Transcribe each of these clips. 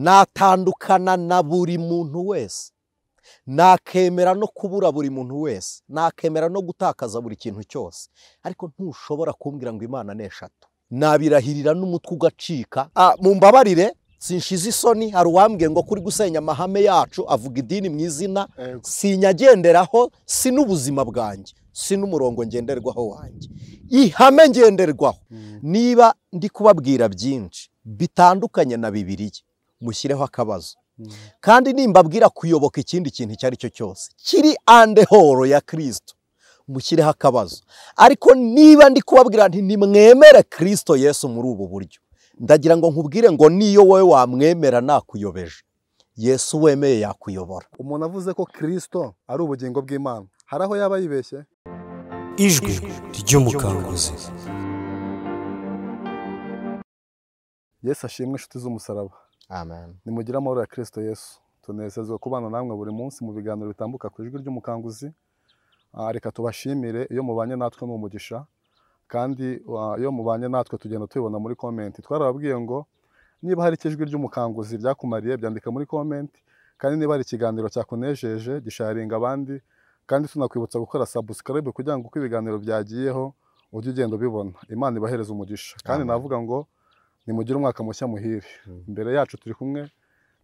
natandukana na buri muntu wese, nakemera no kubura buri muntu wese, nakemera no gutakaza buri kintu cyose, ariko ntushobora kumbwira ngo Imana n'eshatu nabirahirira n'umutwe ugacika. Mumbabarire sinshize isoni, hari uwambwiye ngo kuri gusenya amahame yacu avuga idini mu izina, sinyagenderaho, si n'ubuzima bwanjye, si n'umurongo ngenderwaho wanjye. Ihame ngenderwaho, niba ndi kubabwira byinshi bitandukanye na Bibiliya, mushyireho akabazo. Kandi nimbabwira kuyoboka ikindi kintu cyari cyo cyose kiri andehoro ya Kristo, mushyireho akabazo. Ariko niba ndi kubabwira nti nimwemere Kristo Yesu muri ubu buryo, ndagira ngo nkubwire ngo niyo wowe wamwemera nakuyobeje, Yesu wemeye yakuyobora. Umuntu avuze ko Kristo ari ubugingo bw'Imana, haraho yaba yibeshye. Ijwi ry'umukanguzi. Yesu ashimwe inshuti z'umusaraba. Amen. Nimugire amahoro ya Kristo Yesu. Tunezezwa kubana namwe buri munsi mu biganiro bitambuka ku Ijwi ry'umukanguzi. Reka tubashimire iyo mubanye natwe mu mugisha, kandi iyo mubanye natwe tugenda tubibona muri comment. Twarababwiye ngo niba hari ijwi ry'umukanguzi byakumariye byandika muri comment, kandi niba hari ikiganiro cyakunejeje gisharinga abandi, kandi tunakwibutsa gukora subscribe kugira ngo uko ibiganiro byagiyeho ujye ugenda ubibona. Imana ibahereza umugisha, kandi navuga ngo nimugire umwaka mushya muhire. Imbere yacu turi kumwe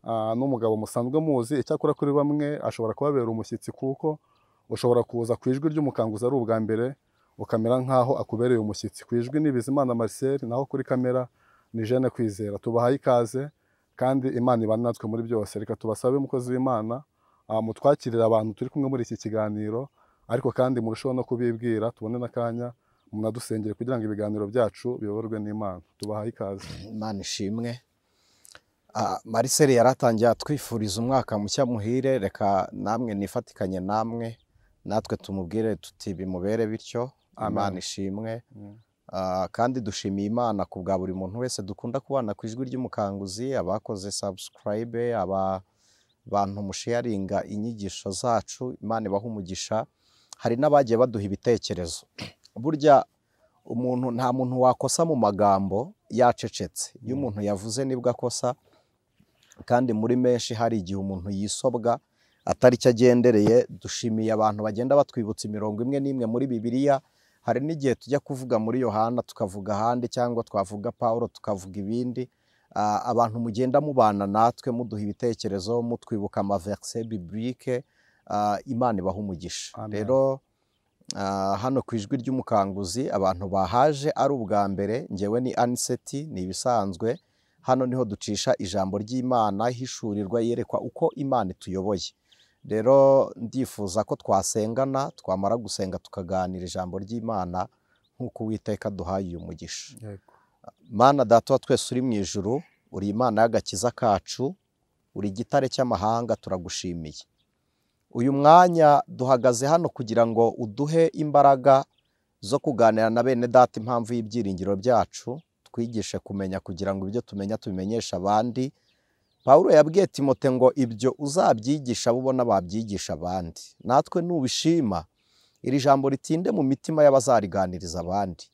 n'umugabo musanzwe muzi, icyakora kuri bamwe ashobora kubabera umushyitsi, kuko ushobora kuza ku Ijwi ry'umukanguzi ari ubwa mbere ukamera nkaho akubereye umushyitsi. Ku Ijwi ni Bizimana Marcel, naho kuri kamera ni Jeune Kwizera. Tubahaye ikaze, kandi Imana ibane natwe muri byose. Reka tubasabe umukozi w'Imana mutwakirira abantu turi kumwe muri iki kiganiro, ariko kandi murusheho no kubibwira, tubone n'akanya munadusengere kugira ngo ibiganiro byacu biyoborwe n'Imana. Tubahaye ikaze. Imana ishimwe. Marcel yaratangiye atwifuriza umwaka mushya muhire. Reka namwe nifatikanye namwe, natwe tumubwire tuti bimubere bityo. Imana ishimwe. Kandi dushimiye Imana ku bwa buri muntu wese dukunda kubana ku Ijwi ry'umukanguzi, abakoze subscribe, abantu musharinga inyigisho zacu. Imana ibaha umugisha. Hari n'abagiye baduha ibitekerezo. Burya umuntu nta muntu wakosa mu magambo yacecetse. Iyo umuntu yavuze nibwo akosa, kandi muri menshi hari igihe umuntu yisobwa atari cyagendereye. Dushimiye abantu bagenda batwibutsa imirongo imwe n'imwe muri Bibiliya. Hari n'igihe tujya kuvuga muri Yohana tukavuga handi, cyangwa twavuga Paulo tukavuga ibindi. Abantu mugenda mubana natwe muduha ibitekerezo, mutwibuka amaverse biblique. Imana ibaha umugisha. Rero hano ku Ijwi ry'umukanguzi abantu bahaje ari ubwa mbere, ngewe ni Aniseti, ni ibisanzwe. Hano niho ducisha ijambo ry'Imana hishurirwa, yerekwa uko Imana ituyoboye. Rero ndifuza ko twasengana, twamara gusenga tukaganira ijambo ry'Imana nk'uko Uwiteka duhaye uyu mugisha. Mana Data twese uri mu ijuru, uri Imana y'agakiza kacu, uri igitare cy'amahanga, turagushimiye. Uyu mwanya duhagaze hano kugira ngo uduhe imbaraga zo kuganira na bene Data impamvu y'ibyiringiro byacu, twigishe kumenya kugira ngo ibyo tumenya tubimenyeshe abandi. Paulo yabwiye Timote ngo ibyo uzabyigisha abo ubona babyigisha abandi, natwe nubishima iri jambo ritinde mu mitima y'abazariganiriza abandi,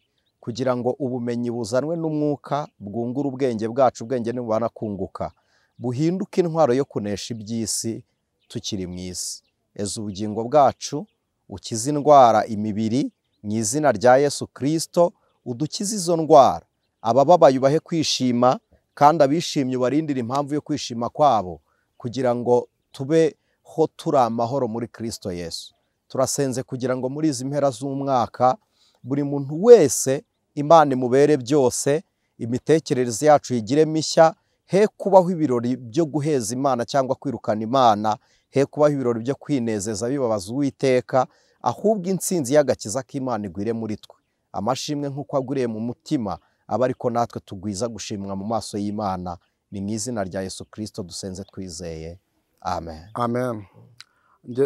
kugira ngo ubumenyi buzanwe n'umwuka bwungura ubwenge bwacu, ubwenge nibubana kunguka buhinduka intwaro yo kunesha iby'isi tukiri mu isi. Eza ubugingo bwacu, ukize indwara imibiri mu izina rya Yesu Kristo, udukize izo ndwara. Abababaye ubahe kwishima, kandi abishimye barindira impamvu yo kwishima kwabo, kugira ngo tubeho turi amahoro muri Kristo Yesu. Turasenze kugira ngo muri izi mpera z'umwaka buri muntu wese Imana imubere byose, imitekerereze yacu yigire mishya. He kubaho ibirori byo guheza Imana cyangwa kwirukana Imana, he kubaho ibirori byo kwinezeza bibabaza Uwiteka, ahubwo intsinzi y'agakiza k'Imana igwire muri twe. Amashimwe nk'uko aguriye mu mutima aba ariko natwe tugwiza gushimwa mu maso y'Imana. Ni mu izina rya Yesu Kristo dusenze twizeye. Amen. Amen.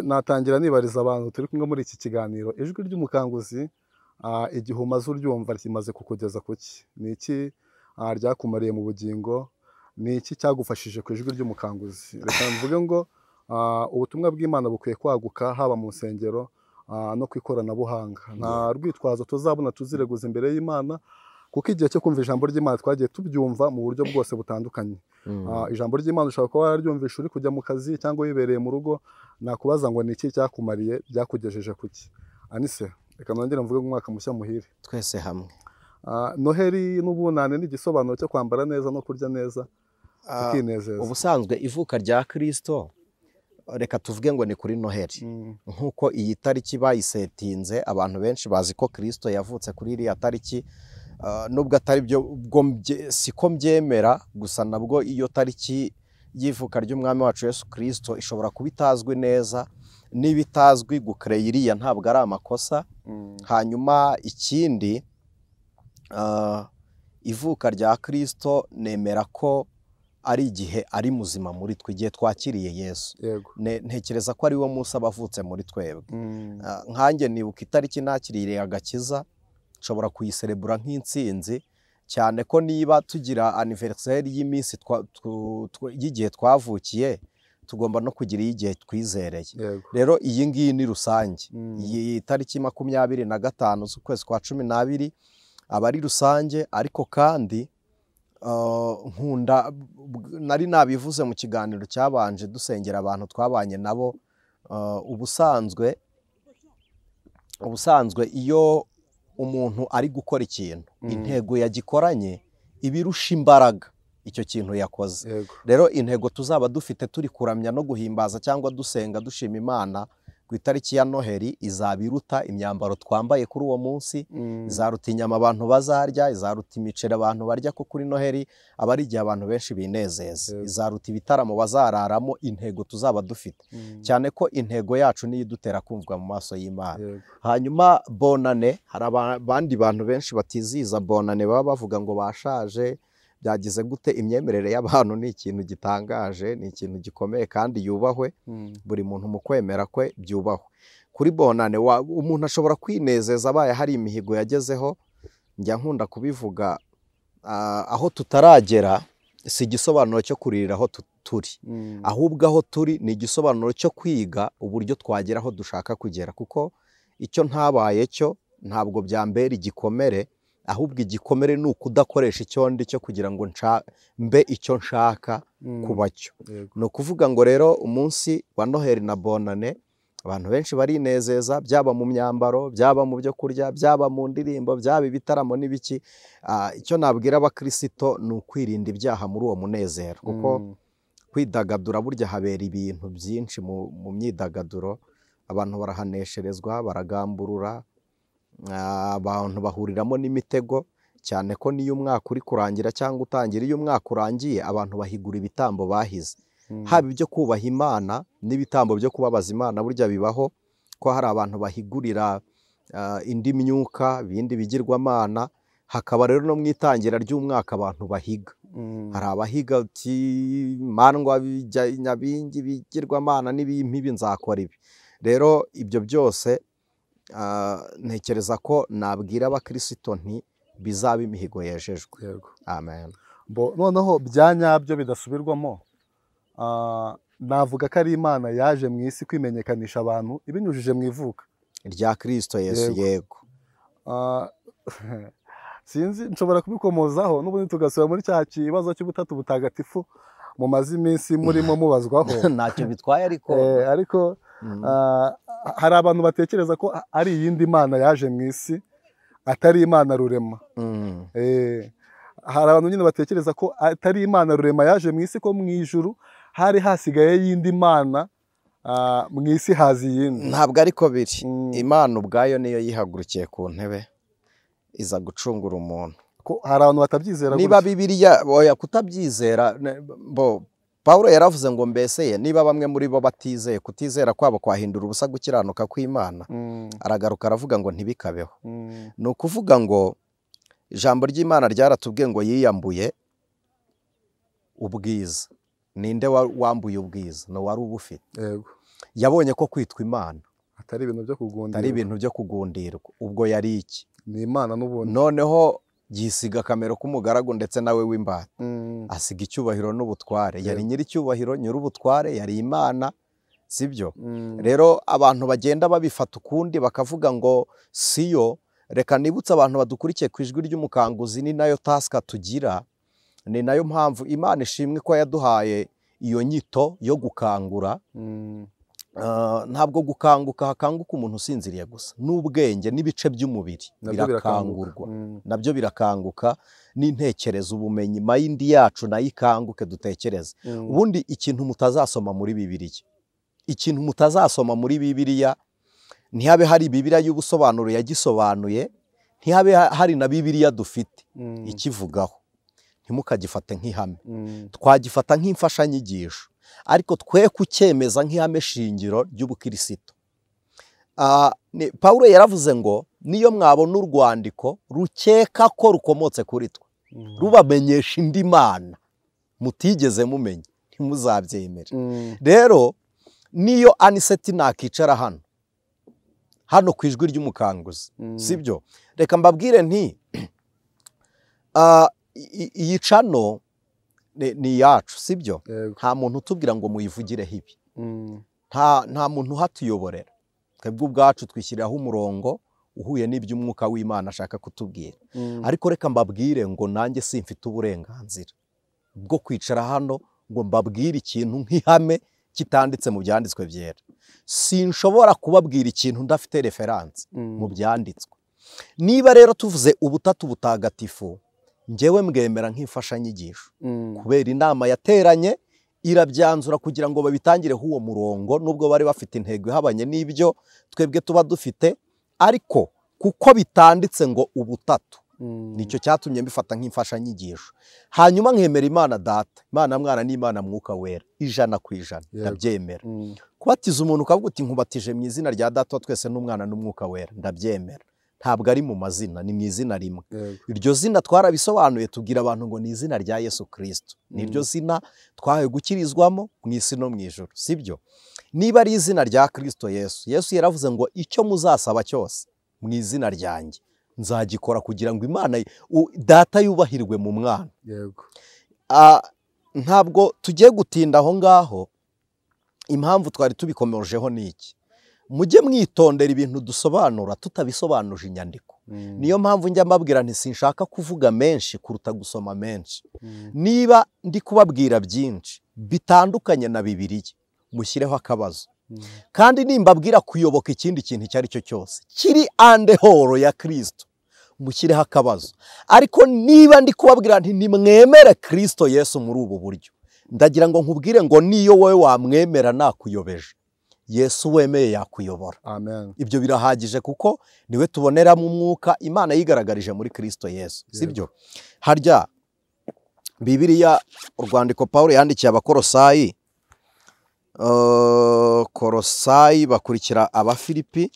Natangira nibariza abantu turi kumwe muri iki kiganiro, Ijwi ry'umukanguzi, igihe umaze uryumva rimaze kukugeza kuki? Ni iki ryakumariye mu bugingo? Ni iki cyagufashije ku Ijwi ry'umukanguzi? Reka mvuge ngo ubutumwa bw'Imana bukwiye kwaguka, haba mu nsengero no ku ikoranabuhanga. Nta rwitwazo tuzabona tuzireguza imbere y'Imana, kuko igihe cyo kumva ijambo ry'Imana twagiye tubyumva mu buryo bwose butandukanye. Ijambo ry'Imana ushaka kuba waryumvisha uri kujya mu kazi cyangwa wibereye mu rugo, nakubaza ngo niki cyakumariye, byakugejeje kuki? Anise reka nongere mvuge ngo umwaka mushya muhire twese hamwe. Noheri n'ubunane ni igisobanuro cyo kwambara neza no kurya neza tukinezeza. Ubusanzwe ivuka rya Kristo reka tuvuge ngo ni kuri Noheri, nkuko iyi tariki bayisetinze abantu benshi bazi ko Kristo yavutse kuri iriya tariki. Nubwo atari byo siko mbyemera, gusa nabwo iyo tariki y'ivuka ry'umwami wacu Yesu Kristo ishobora kubitazwe neza, nibitazwi gukreye iriya ntabwo ari amakosa. Hanyuma ikindi ivuka rya Kristo nemera ko ari igihe ari muzima muri twe, igihe twakiriye Yesu. Ntekereza ko ari wo munsi abavutse muri twebwe. Nkanjye nibuka itariki nakiriye agakiza, nshobora kuyiserebura nk'intsinzi cyane ko niba tugira anniversaire y'iminsi y'igihe twavukiye, tugomba no kugira igihe twizereye. Rero iyi ngiyi ni rusange, iyi tariki 25 z'ukwezi kwa 12 abari rusange. Ariko kandi nkunda nari nabivuze mu kiganiro cyabanje dusengera abantu twabanye nabo. Ubusanzwe iyo umuntu ari gukora ikintu intego yagikoranye ibirusha imbaraga icyo kintu yakoze. Rero intego tuzaba dufite turi kuramya no guhimbaza cyangwa dusenga dushima Imana ku itariki ya Noheri izabiruta imyambaro twambaye kuri uwo munsi. Izaruta inyama abantu bazarya, izaruta imiceri abantu barya ko kuri Noheri abari igihe abantu benshi binezeza. Izaruta ibitaramo bazararamo. Intego tuzaba dufite cyane ko intego yacu ni idutera kumvwa mu maso y'Imana. Hanyuma bonane, hari abandi bantu benshi batiziza bonane, baba bavuga ngo bashaje, byagize gute? Imyemerere y'abantu ni ikintu gitangaje, ni ikintu gikomeye kandi yubahwe. Buri muntu mu kwemera kwe byubahwe. Kuri bonane umuntu ashobora kwinezeza abaye hari imihigo yagezeho. Njya nkunda kubivuga, aho tutaragera si igisobanuro cyo kuririra aho turi, ahubwo aho turi ni igisobanuro cyo kwiga uburyo twagera aho dushaka kugera. Kuko icyo ntabaye cyo ntabwo byambera igikomere, ahubwo igikomere ni ukudakoresha icyondi cyo kugira ngo mbe icyo nshaka kuba cyo. No kuvuga ngo rero umunsi wa Noheri na bonane abantu benshi barinezeza, byaba mu myambaro, byaba mu byo kurya, byaba mu ndirimbo, byaba ibitaramo n'ibiki. Icyo nabwira abakristo ni ukwirinda ibyaha muri uwo munezero, kuko kwidagadura burya habera ibintu byinshi mu myidagaduro. Abantu barahanesherezwa, baragamburura, abantu bahuriramo n'imitego. Cyane ko niyo umwaka uri kurangira cyangwa utangira, iyo umwaka urangiye abantu bahigura ibitambo bahize, haba ibyo kubaha Imana n'ibitambo byo kubabaza Imana. Burya bibaho ko hari abantu bahigurira indi myuka, bindi bigirwamana. Hakaba rero no mwitangira ry'umwaka abantu bahiga, hari abahiga ati mandwa bijya nyabingi bigirwamana n'ibimpibi nzakora ibi. Rero ibyo byose ntekereza ko nabwira abakristo nti bizaba imihigo yejejwe. Amen. Noneho byanyabyo bidasubirwamo, navuga ko ari Imana yaje mu isi kwimenyekanisha abantu ibinyujije mu ivuka rya Kristo Yesu. Yego, sinzi nshobora kubikomozaho n'ubundi tugasubira muri cya kibazo cy'ubutatu butagatifu mu maziminsi murimo mubazwaho. Ntacyo bitwaye, ariko hari abantu batekereza ko ari iyindi Mana yaje mu isi atari Imana rurema. Hari abantu nyine batekereza ko atari Imana rurema yaje mu isi, ko mu ijuru hari hasigaye y'indi Mana, mu isi hazi yindi. Ntabwo ariko biri. Imana ubwayo niyo yihagurukiye ku ntebe iza gucungura umuntu. Ko hari abantu batabyizera niba Bibiliya oya kutabyizera bo. Pawulo yaravuze ngo mbese niba bamwe muri bo batizeye, kutizera kwabo kwahindura ubusa gukiranuka kw'Imana. Aragaruka aravuga ngo ntibikabeho. Ni ukuvuga ngo ijambo ry'Imana ryaratubwiye ngo yiyambuye ubwiza. Ninde wambuye ubwiza? No wari ubufite. Yabonye ko kwitwa Imana atari ibintu byo kugundirwa, atari ibintu byo kugundirwa. Ubwo yari iki? Ni Imana n'ubuntu. Noneho yisiga kamero k'umugaragu ndetse nawe w'imbata. Asiga icyubahiro n'ubutware. Yari nyiri cyubahiro, nyiri ubutware, yari Imana, sibyo? Rero abantu bagenda babifata ukundi bakavuga ngo siyo Reka nibutse abantu badukurikiye ku ijwi ry'umukanguzi, ni nayo task tugira, ni nayo mpamvu Imana ishimwe ko yaduhaye iyo nyito yo gukangura. Ntabwo gukanguka hakanguka umuntu usinziriye gusa, n'ubwenge n'ibice by'umubiri birakangurwa, nabyo birakanguka, n'intekerezo, ubumenyi, mayindi yacu nayikanguke dutekereze. Ubundi ikintu mutazasoma muri Bibiliya, ikintu mutazasoma muri Bibiliya, ntihabe hari Bibiliya y'ubusobanuro yagisobanuye, ntihabe hari na Bibiliya dufite ikivugaho, ntimukagifate nk'ihame, twagifata nk'imfashanyigisho, ariko twe kucyemeza nk'ihame shingiro ry'ubukristo. Paulo yaravuze ngo niyo mwabona urwandiko rukeka ko rukomotse kuri twe, rubamenyesha indi Mana mutigeze mumenye, ntimuzabyemere. Rero niyo Aniseti nakicara hano ku ijwi ry'umukanguzi, sibyo? Reka mbabwire nti iyi channel ni yacu, sibyo? Nta muntu tubwira ngo muyivugire hibi, nta muntu hatuyoborera, twebwe ubwacu twishyiraho umurongo uhuye n'ibyo umwuka w'Imana ashaka kutubwira. Ariko reka mbabwire ngo nanjye simfite uburenganzira bwo kwicara hano ngo mbabwire ikintu nk'ihame kitanditse mu byanditswe byera. Sinshobora kubabwira ikintu ndafite reference mu byanditswe. Niba rero tuvuze ubutatu butagatifu, ngewe mwemera nk'imfashanyigisho, kubera inama yateranye irabyanzura kugira ngo babitangire huwo murongo, nubwo bari bafite intego ihabanye n'ibyo twebwe tuba dufite, ariko kuko bitanditse ngo ubutatu, nicyo cyatumye mbifata nk'imfashanyigisho. Hanyuma nkemera Imana Data, Imana Mwana n'Imana Mwuka Wera, 100% ndabyemera. Kubatiza umuntu ukavuga uti nkubatije mu izina rya Data twese n'Umwana n'Umwuka Wera, ndabyemera. Ntabwo ari mu mazina, ni mu izina rimwe. Iryo zina twarabisobanuye tubwira abantu ngo ni izina rya Yesu Kristo, niryo zina twahaye gukirizwamo mu isi no mu ijuru, sibyo? Niba ari izina rya Kristo Yesu, Yesu yaravuze ngo icyo muzasaba cyose mu izina ryanjye nzagikora, kugira ngo Imana Data yubahirwe mu Mwana. Ntabwo tugiye gutinda aho ngaho. Impamvu twari tubikomerejeho niki: mujye mwitondera ibintu dusobanura tutabisobanuje inyandiko. Niyo mpamvu njya mbabwira nti sinshaka kuvuga menshi kuruta gusoma menshi. Niba ndi kubabwira byinshi bitandukanye na Bibiliya, mushyireho akabazo. Kandi nimbabwira kuyoboka ikindi kintu icyo ari cyo cyose kiri andehoro ya Kristo, mushyireho akabazo. Ariko niba ndi kubabwira nti nimwemere Kristo Yesu muri ubu buryo, ndagira ngo nkubwire ngo niyo wowe wamwemera nakuyobeje, Yesu wemeye yakuyobora. Ibyo birahagije, kuko niwe tubonera mu mwuka Imana yigaragarije muri Kristo Yesu, sibyo? Harya Bibiliya, urwandiko Paulo yandikiye Abakolosayi, Kolosayi bakurikira Abafilipi,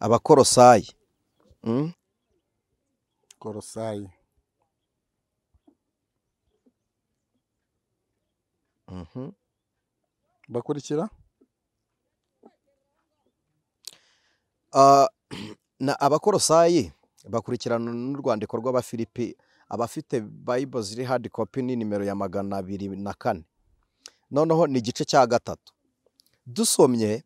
Abakolosayi, Kolosayi, bakurikira na Abakolosayi, bakurikirana n'urwandiko rw'Abafilipi. Abafite Bible ziri hard copy ni nimero ya 204. Noneho ni igice cya 3. Dusomye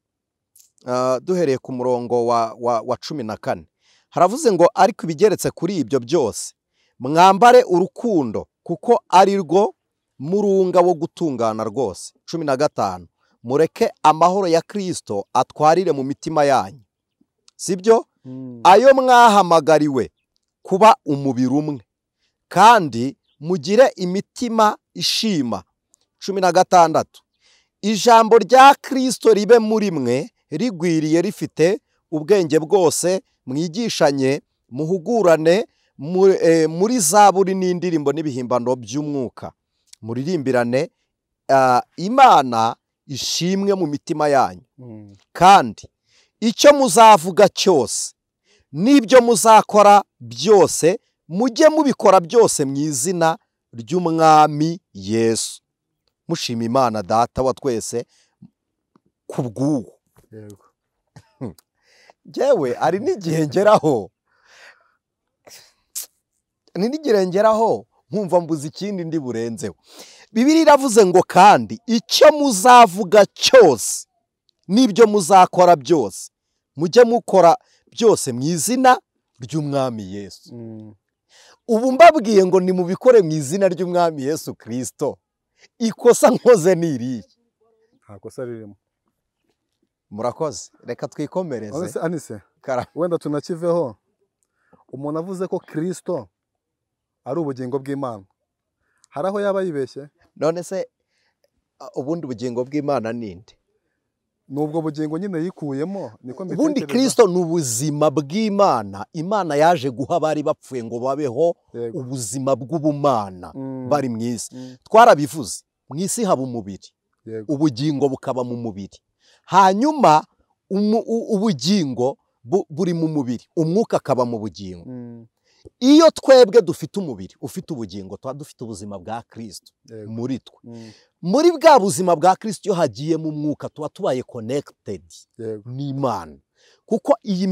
duhereye ku murongo wa 14. Haravuze ngo ariko ibigeretse kuri ibyo byose mwambare urukundo, kuko ari rwo murunga wo gutungana rwose. 15. Mureke amahoro ya Kristo atwarire mu mitima yanyu, sibyo? Ayo mwahamagariwe kuba umubiri umwe, kandi mugire imitima ishima. 16. Ijambo rya Kristo ribe muri mwe, rigwiriye, rifite ubwenge bwose, mwigishanye, muhugurane, muri zaburi n'indirimbo n'ibihimbano by'umwuka, muririmbiranane Imana ishimwe mu mitima yanyu. Kandi icyo muzavuga cyose n'ibyo muzakora byose, mujye mubikora byose mu izina ry'Umwami Yesu, mushima Imana Data wa twese kubw'uwo. Ngewe ari n'igihe ngeraho nkumva mbuze ikindi ndi burenzeho. Bibiliya iravuze ngo kandi icyo muzavuga cyose n'ibyo muzakora byose mujye mukora byose mu izina ry'umwami Yesu. Ubu mbabwiye ngo nimubikore mu izina ry'umwami Yesu Kristo. Ikosa nkoze niriye. Nta kosa ririmo. Murakoze, reka twikomereze. Anise, wenda tunakiveho. Umuntu avuze ko Kristo ari ubugingo bw'Imana. Haraho yaba yibeshye? None se ubundi bugingo bw'Imana ninde? Nubwo bugingo nyine yikuyemo niko mbitekereza. Ubundi Kristo n'ubuzima bw'Imana. Imana yaje guha abari bapfuye ngo babeho ubuzima bw'ubumana bari mu isi. Twarabivuze, mu isi haba umubiri, ubugingo bukaba mu mubiri. Hanyuma ubugingo buri mu mubiri, umwuka akaba mu bugingo. Iyo twebwe dufite umubiri, ufite ubugingo, twa dufite ubuzima bwa Kristo muri twe. Muri bwa buzima bwa Kristo yo hagiye mu mwuka tuba tubaye connected n'Imana. Kuko iyi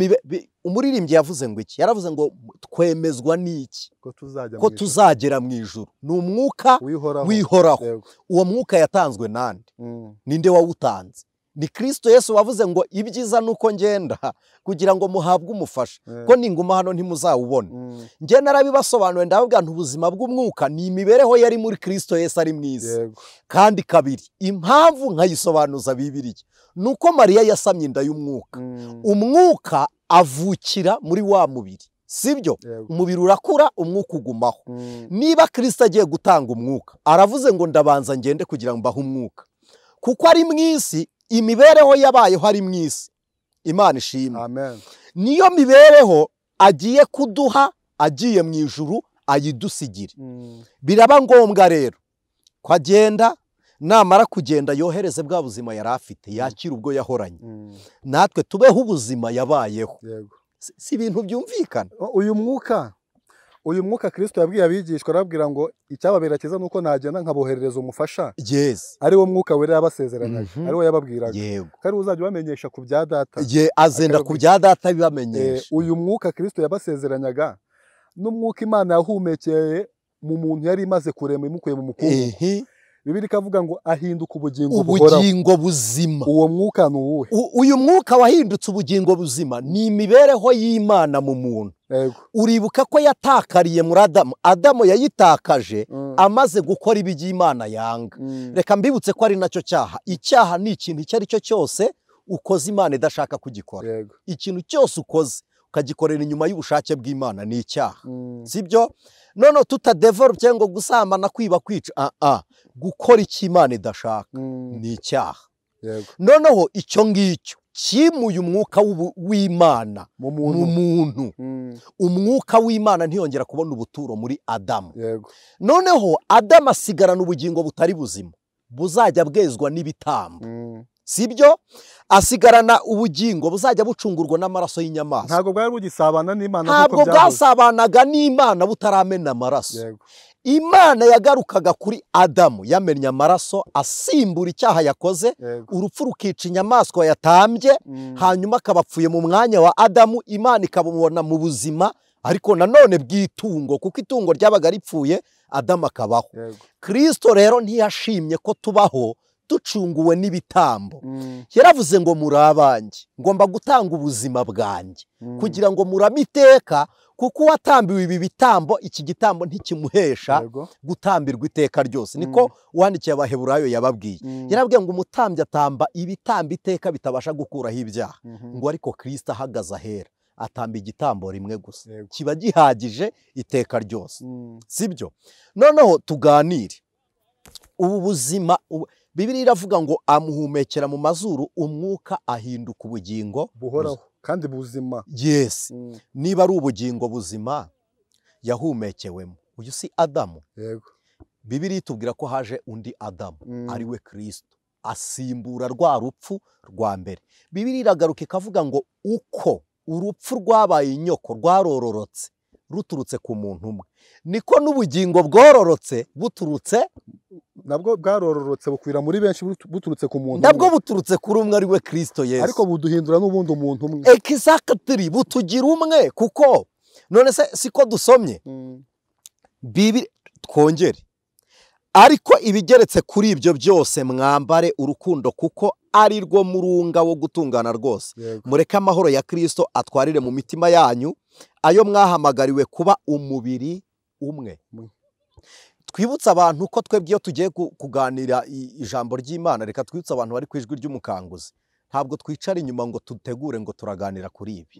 umuririmbyi yavuze ngo iki? Yaravuze ngo twemezwa n'iki? Ko tuzagera mu ijuru. Ni umwuka wihoraho. Uwo mwuka yatanzwe nande? Ninde wawutanze? Ni Kristo Yesu wavuze ngo ibyiza nuko ngenda kugira ngo muhabwe umufasha, ko ninguma hano ntimuzawubona. Nge narabibasobanuye ndavuga nti ubuzima bw'umwuka ni imibereho yari muri Kristo Yesu ari mwiza. Kandi kabiri, impamvu nkayisobanuza Bibiliya nuko Mariya yasamye inda y'umwuka. Umwuka avukira muri wa mubiri, sibyo? Umubiri urakura, umwuka ugumaho. Niba Kristo agiye gutanga umwuka, aravuze ngo ndabanza ngende kugira ngo mbahe umwuka, kuko ari mwisi. Imibereho yabayeho ari mu isi, Imana ishimwe. Amen. Niyo mibereho agiye kuduha, agiye mu ijuru ayidusigire. Biraba ngombwa rero ko agenda, namara kugenda yohereze bwa buzima yari afite, yakira ubwo yahoranye. Natwe tubeho ubuzima yabayeho. Si ibintu byumvikana. Uyu mwuka Kristo yabwiye abigishwa, arabwira ngo icyababera cyiza nuko nagenda nkaboherereza umufasha. Ari wo mwuka wera yabasezeranaga, ari wo yababwiraga. Kari uzajya bamenyesha ku bya data. Azenda ku bya data bibamenyesha. Uyu mwuka Kristo yabasezeranyaga n'umwuka Imana yahumekeye mu muntu yari imaze kurema imukuye mu mukungugu. Bibiliya ikavuga ngo ahinduka ubugingo buhoraho. Ubugingo buzima. Uwo mwuka ni uwuhe? Uyu mwuka wahindutse ubugingo buzima ni imibereho y'Imana mu muntu. Uribuka ko yatakariye muri Adamu. Adamu yayitakaje amaze gukora ibijya Imana yanga. Reka mbibutse ko ari nacyo cyaha. Icyaha ni ikintu icyo ari cyo cyose ukoze Imana idashaka kugikora. Ikintu cyose ukoze ukagikorera inyuma y'ubushake bw'Imana ni icyaha. Sibyo? Nono tutadevelop ngo gusambana, kwiba, kwica, gukora iki Imana idashaka ni icyaha. Noneho icyo ngicyo kimuye umwuka w'Imana mu muntu. Umwuka w'Imana ntiyongera kubona ubuturo muri Adamu. Noneho Adamu asigarana ubugingo butari buzima, buzajya bwezwa n'ibitambo. Sibyo? Asigarana ubugingo buzajya bucungurwa n'amaraso y'inyamaswa. Ntabwo bwari bugisabana n'Imana. Ntabwo bwasabanaga n'Imana butaramena amaraso. Imana yagarukaga kuri Adamu, yamenya amaraso, asimbura icyaha yakoze, urupfu rukica inyamaswa yatambye. Hanyuma akabapfuye mu mwanya wa Adamu. Imana ikabumubona mu buzima ariko nanone bw'itungo, kuko itungo ryabaga ripfuye Adamu akabaho. Kristo rero ntiyashimye ko tubaho ducunguwe n'ibitambo. Yaravuze ngo muri abanjye ngomba gutanga ubuzima bwanjye kugira ngo muramiteka, kuko watambiwe ibi bitambo, iki gitambo ntikimuhesha gutambirwa iteka ryose. Niko wandikiye Abaheburayo yababwiye. Yarabwiye ngo umutambyi atamba ibitambo iteka bitabasha gukuraho ibyaha. Ngo ariko Kristo ahagaze ahera, atamba igitambo rimwe gusa kiba gihagije iteka ryose. Sibyo? Noneho tuganire ubu buzima. Bibiliya iravuga ngo amuhumekera mu mazuru umwuka ahinduka ubugingo buhoraho kandi buzima. Niba ari ubugingo buzima yahumekewemo, uyu si Adamu. Bibiliya itubwira ko haje undi Adamu, ari we Kristo, asimbura rwa rupfu rwa mbere. Bibiliya iragaruka ikavuga ngo uko urupfu rwabaye inyoko, rwarororotse ruturutse ku muntu umwe, niko n'ubugingo bwororotse buturutse. Nabwo bwarororotse bukwira muri benshi, buturutse ku muntu. Nabwo buturutse kuri umwe ari we Kristo Yesu. Ariko buduhindura n'ubundi umuntu umwe. Exactly, butugira umwe. Kuko none se siko dusomye Bibiliya twongere, ariko ibigeretse kuri ibyo byose mwambare urukundo, kuko ari rwo murunga wo gutungana rwose. Mureke amahoro ya Kristo atwarire mu mitima yanyu, ayo mwahamagariwe kuba umubiri umwe. Twibutsa abantu ko twebwe iyo tugiye kuganira ijambo ry'Imana, reka twibutsa abantu bari kwijwi ry'umukanguzi. Ntabwo twicara inyuma ngo tutegure ngo turaganira kuri ibi.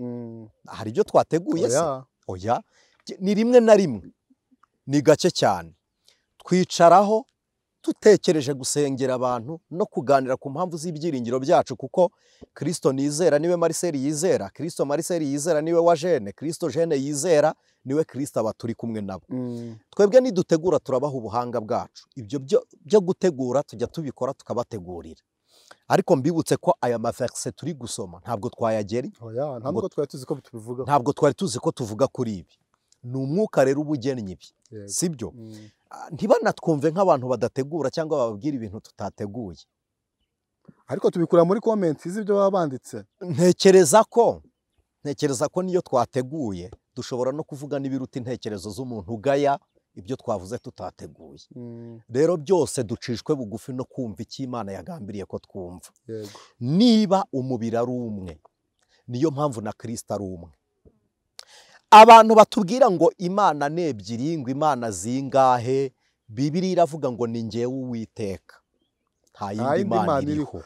Hari ibyo twateguye se? Oya. Ni rimwe na rimwe. Ni gace cyane. Twicaraho tutekereje gusengera abantu no kuganira ku mpamvu z'ibyiringiro byacu, kuko Kristo nizera niwe Marcel yizera, Kristo Marcel yizera niwe wa Jene, Kristo Jene yizera niwe Kristo abaturi kumwe nabo. Twebwe ni dutegura turabaha ubuhanga bwacu. Ibyo byo gutegura tujya tubikora tukabategurira. Ariko mbibutse ko aya maverse turi gusoma ntabwo twayageri. Oya, ntabwo twari tuzi ko tubivuga. Ntabwo twari tuzi ko tuvuga kuri ibi. Ni umwuka rero ubugennye ibi. Sibyo. Ntibanatwumve nk'abantu badategura cyangwa bababwira ibintu tutateguye. Ariko tubikura muri comments z'ibyo babanditse. Ntekereza ko niyo twateguye dushobora no kuvuga nibiruta intekerezo z'umuntu ugaya ibyo twavuze tutateguye. Rero byose ducishwe bugufi no kumva iki Imana yagambiriye ko twumva. Niba umubiri ari umwe, niyo mpamvu na Kristo ari umwe. Abantu batubwira ngo Imana n'ebyiri, ngo Imana zingahe, Bibiliya iravuga ngo ni njyewe Uwiteka, nta yindi Imana iriho.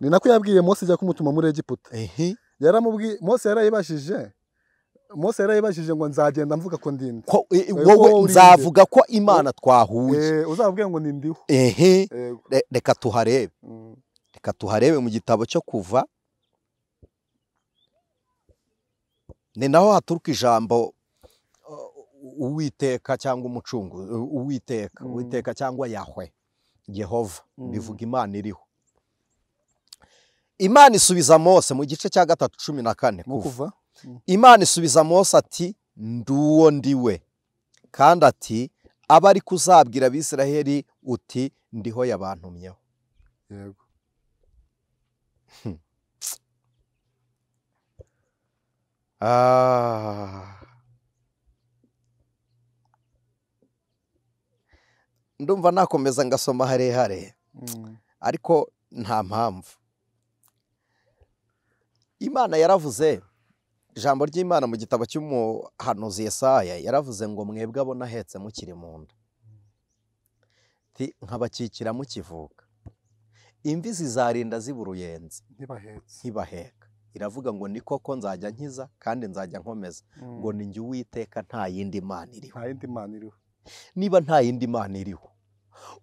Ni nako yabwiye Mose jya kumutuma muri Egiputa. Yaramubwiye Mose, yarayibashije. Mose yarayibashije ngo nzagenda mvuga ko ndinde. Wowe nzavuga ko Imana twahuye. Uzabwira ngo ni ndiho. Reka tuharebe mu gitabo cyo Kuva. Ni naho haturuka ijambo Uwiteka cyangwa umucungu, Uwiteka cyangwa Yahwe, Yehova, bivuga Imana iriho. Imana isubiza Mose mu gice cya 3:14 Kuva. Imana isubiza Mose ati nduwo ndiwe, kandi ati abari kuzabwira Abisiraheli uti ndiho yabantumyeho. Yego. Ndumva nakomeza ngasoma harehare, ariko nta mpamvu. Imana yaravuze, ijambo ry'Imana mu gitabo cy'umuhanuzi Yesaya yaravuze ngo mwebwe abo nahetse mukiri mu nda, nkabakikira mukivuka, imvi zizarinda ziba uruyenzi ntibaheka. Iravuga ngo ni koko nzajya nkiza kandi nzajya nkomeza, ngo ni njye Uwiteka, nta yindi Imana iriho. Niba nta yindi Imana iriho,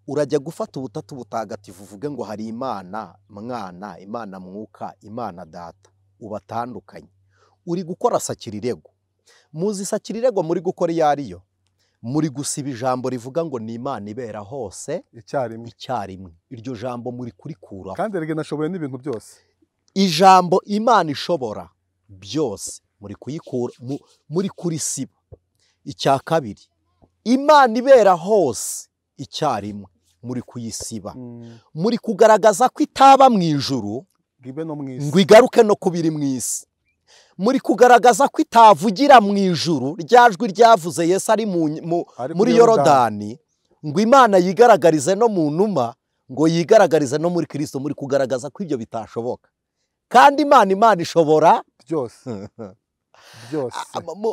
urajya gufata ubutatu butagatifu uvuge ngo hari Imana Mwana, Imana Mwuka, Imana Data, ubatandukanye. Uri gukora sakirirego. Muzi sakirirego muri gukora iyo ariyo, muri gusiba ijambo rivuga ngo ni Imana ibera hose icyarimwe. Iryo jambo muri kurikura. Kandi rege nashoboye n'ibintu byose. Ijambo Imana ishobora byose muri kuyikura, muri kurisiba. Icya kabiri, Imana ibera hose icyarimwe, muri kuyisiba, muri kugaragaza ko itaba mu ijuru ngo igaruke no kubiri mu isi, muri kugaragaza ko itavugira mu ijuru ryajwi ryavuze Yesu ari muri Yorodani ngo Imana yigaragarize no mu numa, ngo yigaragarize no muri Kristo, muri kugaragaza ko ibyo bitashoboka. Kandi Imana ishobora byose.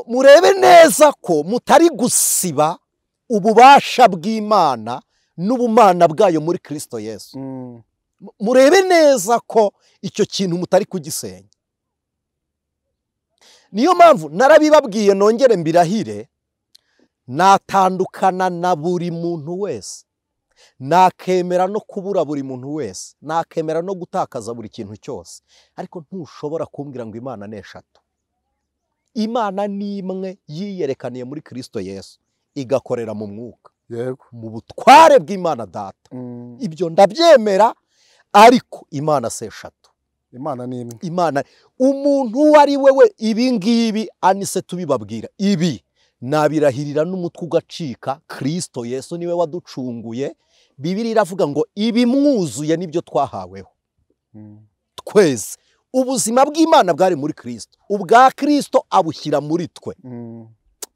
Murebe neza ko mutari gusiba ububasha bw'Imana n'ubumana bwayo muri Kristo Yesu. Murebe neza ko icyo kintu mutari kugisenya. Niyo mpamvu narabibabwiye nongere mbirahire, natandukana na buri muntu wese. Nakemera no kubura buri muntu wese, nakemera no gutakaza buri kintu cyose, ariko ntushobora kumbwira ngo Imana ni eshatu. Imana ni imwe, yiyerekaniye muri Kristo Yesu, igakorera mu mwuka. Yego. Mu butware bw'Imana Data. Ibyo ndabyemera, ariko Imana si eshatu. Imana ni imwe. Imana umuntu wari wewe ibingibi anise tubibabwira. Ibi nabirahirira n'umutwe ugacika. Kristo Yesu niwe waducunguye. Bibiliya iravuga ngo ibimwuzuye nibyo twahaweho twese. Ubuzima bw'Imana bwari muri Kristo, ubwa Kristo abushyira muri twe.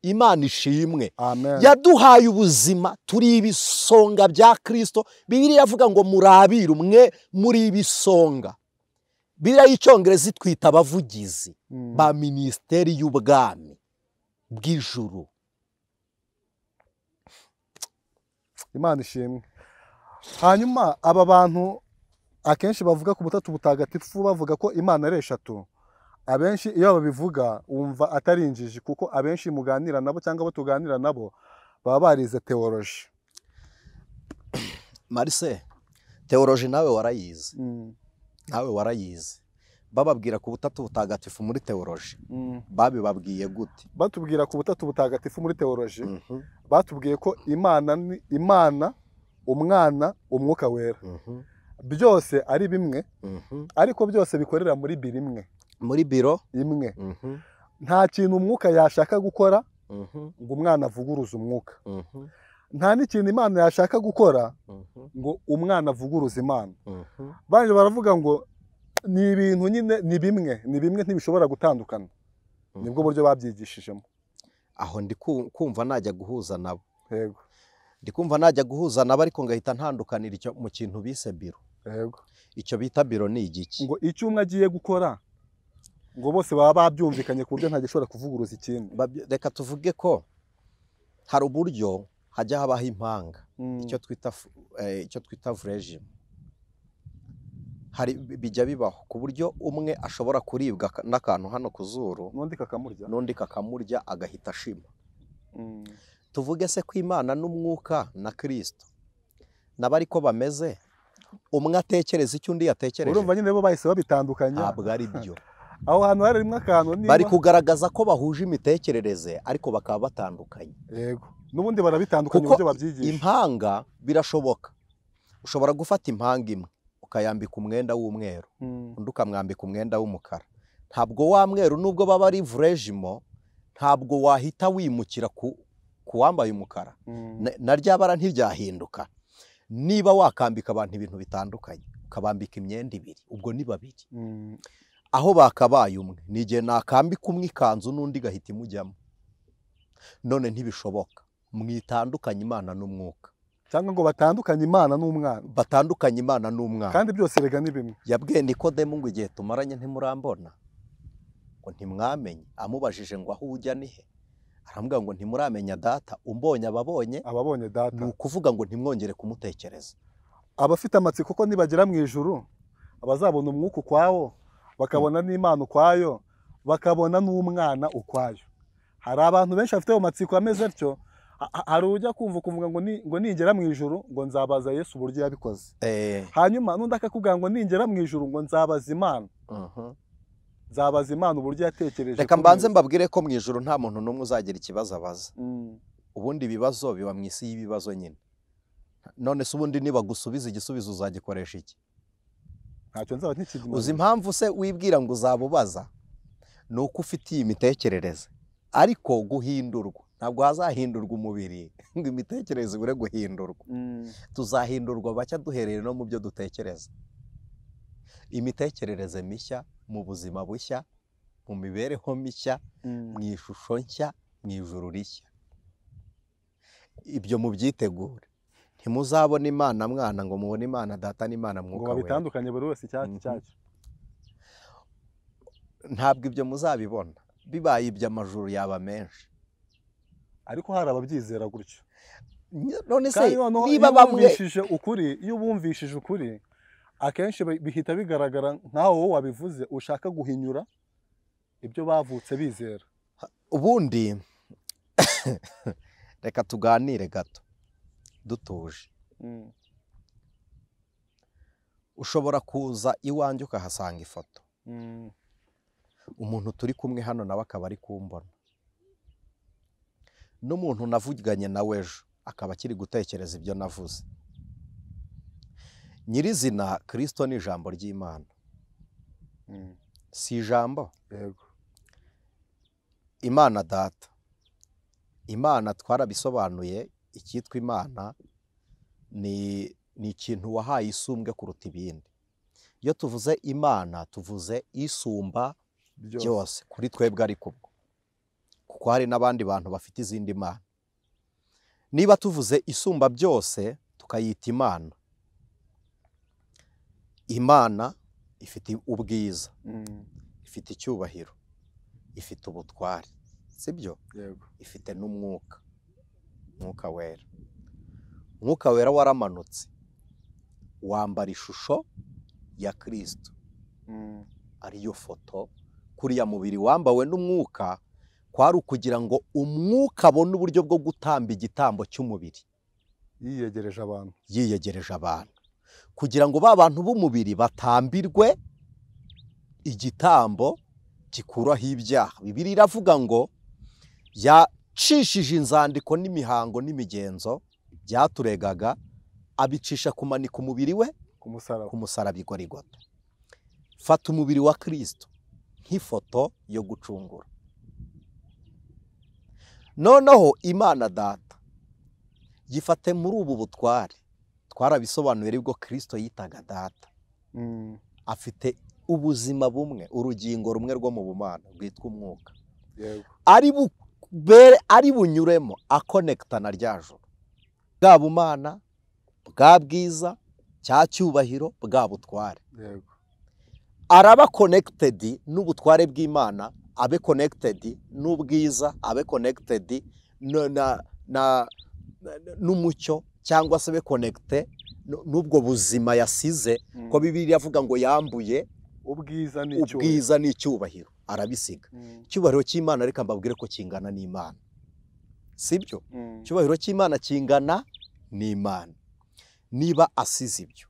Imana ishimwe, yaduhaye ubuzima, turi ibisonga bya Kristo. Bibiliya iravuga ngo murabira umwe muri ibisonga. Bibiliya y'Icyongereza itwita abavugizi ba ministeri y'ubwami. bw'ijuru. Imana ishimwe. Hanyuma aba bantu akenshi bavuga ku butatu butagatifu bavuga ko Imana ari eshatu. Abenshi iyo babivuga wumva atari injiji kuko abenshi muganira nabo cyangwa batuganira nabo baba barize theology. Marse, theology nawe warayize. Nawe warayize. Bababwira ku butatu butagatifu muri theology. Babibabwiye gute? Batubwira ku butatu butagatifu muri theology. Batubwiye ko Imana ni Imana, Umwana, Umwuka Wera. Byose ari bimwe. Ariko byose bikorera muri biro imwe. Muri biro imwe. Nta kintu umwuka yashaka gukora ngo umwana avuguruze umwuka. Nta n'ikintu Imana yashaka gukora ngo umwana avuguruze Imana. Banje baravuga ngo ni ibintu nyine ni bimwe ntibishobora gutandukana. Nibwo buryo babyigishijemo. Aho ndi kumva najya guhuza nabo. Yego. Ndi kumva najya guhuza nabo ariko ngahita ntandukanira icyo mu kintu bise biro. Yego. Icyo bita biro ni igiki. Ngo icyo umwe agiye gukora ngo bose baba babyumvikanye ku buryo ntagishobora kuvuguruza ikindi. Reka tuvuge ko hari uburyo hajya habaho impanga, icyo twita régime. Hari bijya bibaho ku buryo umwe ashobora kuribwa n'akantu hano ku zuru n'undi kakamurya agahita ashima. Tuvuge se ko Imana n'umwuka na Kristo nabari ko bameze, umwe atekereza icyo undi yatekereje. Urumva nyine bo bahise babitandukanya. Ntabwo ari byo. Aho hantu hari rimwe akantu niba bari kugaragaza ko bahuje imitekerereze ariko bakaba batandukanye. Yego. Nubundi barabitandukanye uburyo babyigisha. Impanga birashoboka. Ushobora gufata impanga imwe ukayambika umwenda w'umweru, undi ukamwambika umwenda w'umukara. Ntabwo wa mweru nubwo baba ari vrejimo, ntabwo wahita wimukira ku wambaye umukara. Na ryabara ntiryahinduka. Niba wakambika abantu ibintu bitandukanye, ukabambika imyenda ibiri, ubwo ni babiri. Aho bakabaye umwe nije nakambika umwe ikanzu n'undi gahita imujyamo. None ntibishoboka. Mwitandukanye Imana n'umwuka. Cyangwa ngo batandukanye Imana n'umwana. Batandukanye Imana n'umwana. Kandi byose rega ni bimwe. Yabwiye Nikodemu ngo igihe tumaranye ntimurambona, ngo ntimwamenye. Amubajije ngo aho ujya ni he? Arambwira ngo ntimuramenya data. Umbonye ababonye data. Ni ukuvuga ngo ntimwongere kumutekereza. Abafite amatsiko ko nibagera mu ijuru abazabona umwuka ukwawo, bakabona n'Imana ukwayo, bakabona n'umwana ukwayo. Hari abantu benshi bafite amatsiko ameze atyo, hari ujya kumva kuvuga ngo ningera mu ijuru ngo nzabaza Yesu uburyo yabikoze. Hanyuma n'undi akakuvuga ngo ningera mu ijuru ngo nzabaza Imana. Nzabaza Imana uburyo yatekereje. Reka mbanze mbabwire ko mu ijuru nta muntu n'umwe uzagira ikibazo abaza. Ubundi ibibazo biba mu isi y'ibibazo nyine. None se ubundi niba gusubiza igisubizo uzagikoresha iki? Uzi impamvu se wibwira ngo uzabubaza ni uko ufitiye imitekerereze. Ariko guhindurwa ntabwo hazahindurwa umubiri ngo imitekerereze ibure guhindurwa. Tuzahindurwa bacya duhereye no mu byo dutekereza. Imitekerereze mishya mu buzima bushya, mu mibereho mishya, mu ishusho nshya, mu ijuru rishya. Ibyo mubyitegure. Ntimuzabona Imana mwana ngo mubone Imana data n'Imana Mwuka we. Bitandukanye buri wese cyacu. Ntabwo ibyo muzabibona. Bibaye ibyo amajuru yaba menshi. Ariko hari ababyizera gutyo. None se niba bamwishije ukuri, iyo bumvishije ukuri, akenshi bihita bigaragara nkaho wowe wabivuze ushaka guhinyura ibyo bavutse bizera. Ubundi reka tuganire gato. Dutuje. Ushobora kuza iwanjye ukahasanga ifoto. Umuntu turi kumwe hano nawe akaba ari kumbona. N'umuntu navuganye nawe ejo akaba akiri gutekereza ibyo navuze. Nyirizina Kristo ni ijambo ry'Imana. Si ijambo? Yego. Imana data. Imana twarabisobanuye. Icyitwa Imana ni ikintu wahaye isumbwe kuruta ibindi. Iyo tuvuze Imana tuvuze isumba byose kuri twebwe, ariko kuko hari n'abandi bantu bafite izindi mana. Niba tuvuze isumba byose tukayita Imana, Imana ifite ubwiza, ifite icyubahiro, ifite ubutwari, sibyo? Yego. Ifite n'umwuka, umwuka wera. Umwuka wera waramanutse wambara ishusho ya Kristo, ariyo foto kuriya mubiri wambawe n'umwuka, kwari ukugira ngo umwuka abone uburyo bwo gutamba igitambo cy'umubiri yiyegereje abantu, kugira ngo ba bantu b'umubiri batambirwe igitambo gikuraho ibyaha. Bibiliya iravuga ngo yacishije inzandiko n'imihango n'imigenzo byaturegaga abicisha kumanika umubiri we ku musaraba igorigota. Fata umubiri wa Kristo nk'ifoto yo gucungura. Noneho Imana Data yifate muri ubu butware. Twarabisobanuye ribwo Kristo yitaga Data. Afite ubuzima bumwe, urugingo rumwe rwo mu bumana rwitwa umwuka. Ari bunyuremo akonektana rya juru. Bwa bumana, bwa bwiza, cya cyubahiro, bwa butware. Araba connected n'ubutware bw'Imana, abe connected n'ubwiza, abe connected n'umucyo, cyangwa se be connected n'ubwo buzima yasize, ko Bibiliya ivuga ngo yambuye ubwiza n'icyubahiro, arabisiga. Icyubahiro cy'Imana reka mbabwire ko kingana n'Imana, sibyo? Icyubahiro cy'Imana kingana n'Imana. Niba asize ibyo,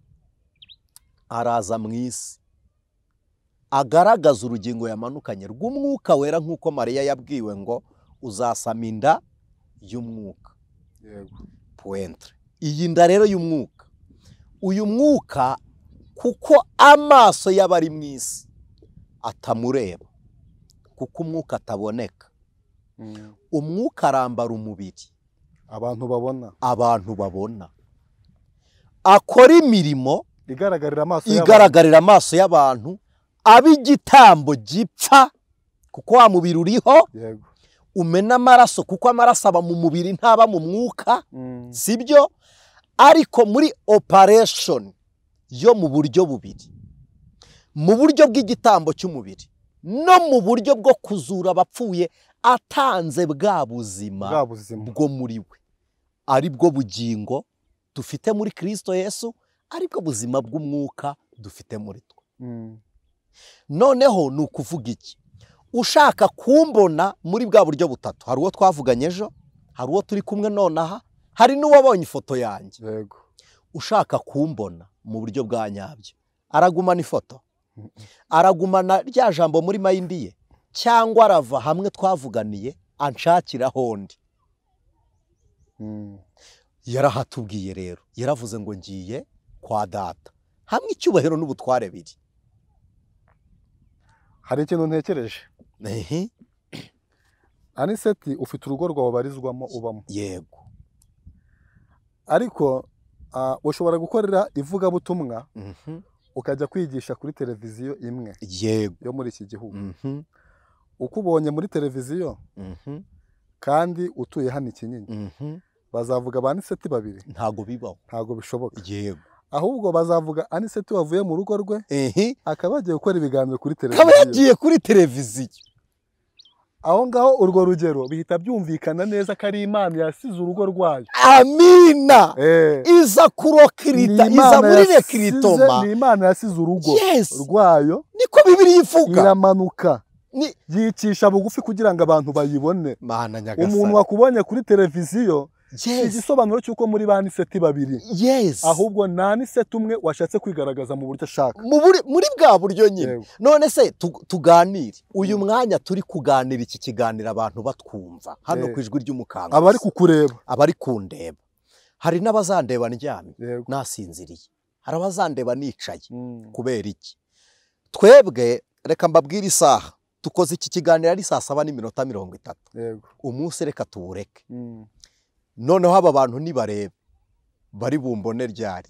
araza mu isi agaragaza urugingo yamanukanye rw'umwuka wera, nk'uko Mariya yabwiwe ngo uzasama inda y'umwuka. Puentre. Iyi nda rero y'umwuka, uyu mwuka kuko amaso y'abari mu isi atamureba, kuko umwuka ataboneka. Umwuka arambara umubiri abantu babona, akora imirimo igaragarira amaso y'abantu, abigitambo gipfa kuko wa mubiri uriho. Umena amaraso kuko amaraso aba mu mubiri ntaba mu mwuka, sibyo? Ariko muri operation yo mu buryo bubiri, mu buryo bw'igitambo cy'umubiri no mu buryo bwo kuzura abapfuye, atanze bwa buzima bwo muri we, ari bwo bugingo dufite muri Kristo Yesu, ari bwo buzima bw'umwuka dufite muri twe. Noneho nukuvuga iki? Ushaka kumbona muri bwa buryo butatu, hari uwo twavuganye ejo, hari uwo turi kumwe nonaha, hari n'uwabonye ifoto yanjye. Yego. Ushaka kumbona mu buryo bwa nyabyo, aragumana ifoto, aragumana rya jambo muri mayindi ye, cyangwa arava hamwe twavuganiye anshakira hondi. Yarahatubwiye rero, yaravuze ngo ngiye kwa Data hamwe icyubahiro n'ubutware biri. Hari ikintu ntekereje. Aniseti, ufite urugo rwawe barizwamo ubamo. Yego. Ariko ushobora gukorera ivugabutumwa ukajya kwigisha kuri televiziyo imwe. Yego. Yo muri iki gihugu. Ukubonye muri televiziyo kandi utuye hano Ikinyinya, bazavuga Aniseti babiri? Ntago bibaho. Ntago bishoboka. Yego. Ahubwo bazavuga Aniseti wavuye mu rugo rwe, akaba agiye gukora ibiganiro kuri televiziyo. Akaba agiye kuri televiziyo. Aho ngaho urwo rugero bihita byumvikana neza ko ari Imana yasize urugo rwayo. Amina. Iza kurokirita, iza muri rekritoma. Ni Imana yasize urugo rwayo. Niko Bibiliya ivuga. Iramanuka, yicisha bugufi kugira ngo abantu bayibone. Mana Nyagasani. Umuntu wakubonye kuri televiziyo, igisobanuro cyuko muri Aniseti babiri. Ahubwo na Aniseti umwe washatse kwigaragaza mu buryo ashaka. Muri bwa buryo nyine. None se tuganire. Uyu mwanya turi kuganira iki kiganiro abantu batwumva hano ku Ijwi ry'Umukanguzi. Abari kukureba, abari kundeba. Hari n'abazandeba ndyamye nasinziriye. Hari abazandeba nicaye. Kubera iki? Twebwe reka mbabwire isaha. Tukoze iki kiganiro ari saa 7:30. Yego. Umunsi reka tuwureke. Noneho aba bantu nibarebe bari bumbone ryari.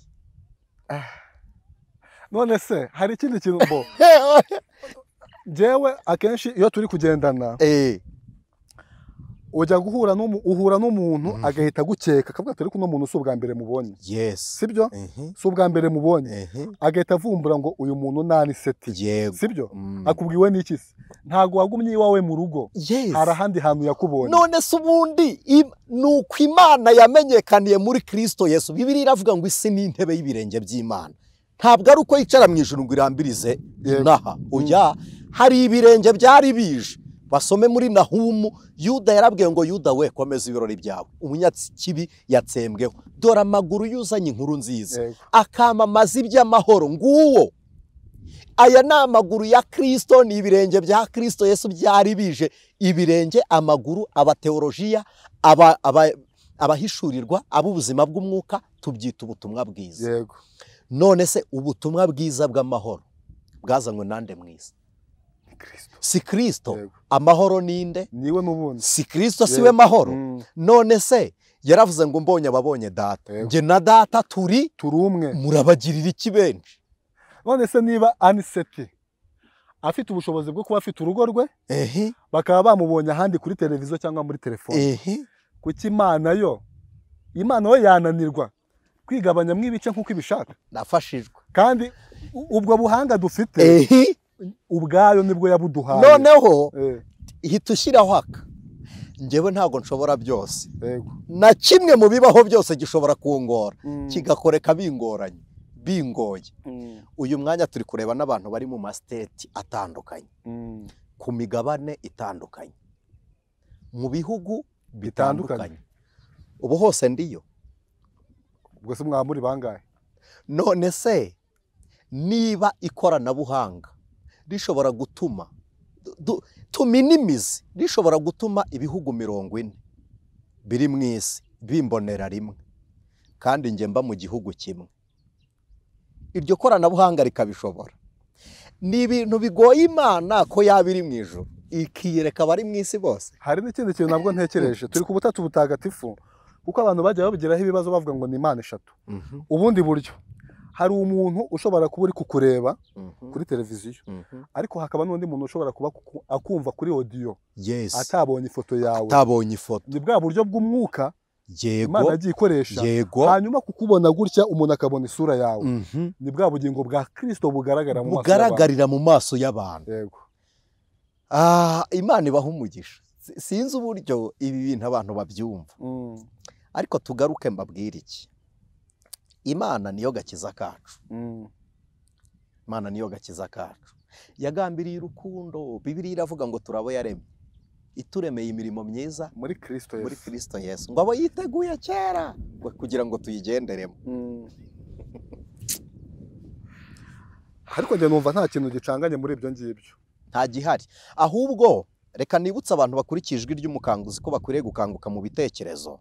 None se hari ikindi kintu mbo? Jewe akenshi iyo turi kugendana ojya guhura no uhura no muntu agahita gukeka akavuga ati ariko no muntu subwa mbere mubonye. Yes. Sibyo? Subwa mbere mubonye agahita vumbura ngo uyu muntu nani seti. Yego. Sibyo? Akubwiwe n'iki se? Ntago wagumye iwawe mu rugo. Yes. Arahandi hantu yakubonye. None subundi nuko Imana yamenyekaniye muri Kristo Yesu. Bibiliya iravuga ngo isi ni intebe y'ibirenge by'Imana. Ntabwo ari uko yicara mu ijuru ngo irambirize inaha. Oya hari ibirenge byari bije. Basome muri Nahumu, Yuda yarabwiye ngo Yuda we komeza ibirori byawe. Umunyatsi yatsembweho. Dora amaguru yuzanye inkuru nziza. Akamamaza iby'amahoro nguwo. Aya ni amaguru ya Kristo, ni ibirenge bya Kristo Yesu byari bije. Ibirenge, amaguru, abateologiya, abahishurirwa, ab'ubuzima bw'umwuka tubyita ubutumwa bwiza. Yego. None se ubutumwa bwiza bw'amahoro bwazanywe nande mwiza? Kristo. Si Kristo amahoro ninde? Niwe mubundi. Si Kristo siwe mahoro. None se yaravuze ngo mbonye ababonye data. Nge na data turi umwe. Murabagirira iki benshi? None se niba aniseti afite ubushobozi bwo kuba afite urugo rwe bakaba bamubonye ahandi kuri televiziyo cyangwa muri telefone. Kuki Imana yo yananirwa kwigabanya mwibice nkuko ibishaka? Nafashijwe. Kandi ubwo buhanga dufite ubwayo nibwo yabuduhaye. Noneho hitushyira haka njyewe ntago nshobora byose. Na kimwe mu bibaho byose gishobora kungora kigakoreka bingoranye bingoye. Uyu mwanya turi kureba n'abantu bari mu mastate atandukanye ku migabane itandukanye mu bihugu bitandukanye. Ubu hose ndiyo ubwo se mwamuri bangahe? None se niba ikoranabuhanga rishobora gutuma tuminimize, rishobora gutuma ibihugu 40 biri mwisi bimbonera rimwe kandi nje mba mu gihugu kimwe, iryo koranabuhanga rikabishobora, ni ibintu bigoye Imana ko yabiri mu ijuru ikiyereka bari mwisi bose. Hari n'ikindi kintu nabwo ntekereje turi ku butatu butagatifu kuko abantu bajya babigiraho ibibazo bavuga ngo ni Imana eshatu. Ubundi buryo hari umuntu ushobora kuba uri kukureba kuri televiziyo ariko hakaba n'undi muntu ushobora kuba akumva kuri audio. Yes. Atabonye ifoto yawe. Atabonye ifoto. Ni bwa buryo bw'umwuka. Yego. Imana agikoresha. Yego. Hanyuma kukubona gutya umuntu akabona isura yawe. Ni bwa bugingo bwa Kristo bugaragarira mu maso y'abantu. Yego. Imana ibaha umugisha. Sinzi uburyo ibi bintu abantu babyumva. Ariko tugaruke mbabwira iki. Imana niyo gakiza kacu. Imana niyo gakiza kacu. Yagambiriye urukundo. Bibiliya iravuga ngo turabo yaremye. Ituremeye imirimo myiza muri Kristo Yesu. Muri Kristo Yesu. Ngo abo yiteguye kera kugira ngo tuyigenderemo. Ariko njye numva nta kintu gicanganye muri ibyo ngibyo. Nta gihari. Ahubwo reka nibutsa abantu bakurikijwe ry'umukanguzi ko bakwiriye gukanguka mu bitekerezo.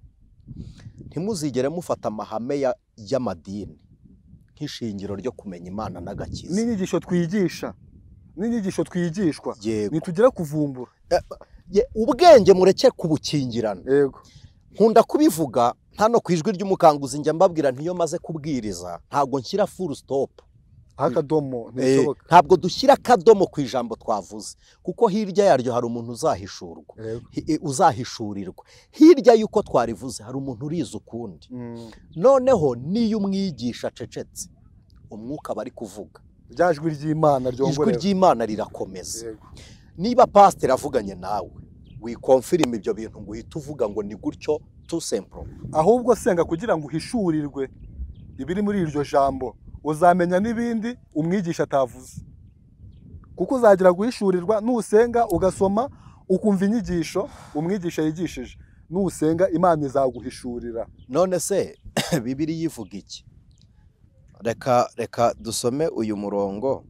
Ntimuzigere mufata amahame y'amadini nk'ishingiro ryo kumenya Imana n'agakiza. N'inyigisho twigisha, n'inyigisho twigishwa nitugira kuvumbura. Ubwenge mureke kubukingirana. Yego. Nkunda kubivuga hano ku ijwi ry'umukanguzi njya mbabwira ntiyo maze kubwiriza ntago nshyira full stop. Akadomo ntishoboka. Ntabwo dushyira akadomo ku ijambo twavuze kuko hirya yaryo hari umuntu uzahishurwa uzahishurirwa. Hirya yuko twarivuze hari umuntu uriza ukundi. Noneho niyo umwigisha cecetse umwuka bari kuvuga byajwi ry'Imana ryongorera. Ijwi ry'Imana rirakomeza. Niba pastor avuganye nawe wikonfirma ibyo bintu ngo uvuga ngo ni gutyo tout simple. Ahubwo senga kugira ngo uhishurirwe ibiri muri iryo jambo. Uzamenya nibindi umwigisha atavuze kuko uzagira guhishurirwa nusenga ugasoma ukumva inyigisho umwigisha yigishije nusenga Imana izaguhishurira. None se Bibiliya ivuga iki? Reka dusome uyu murongo.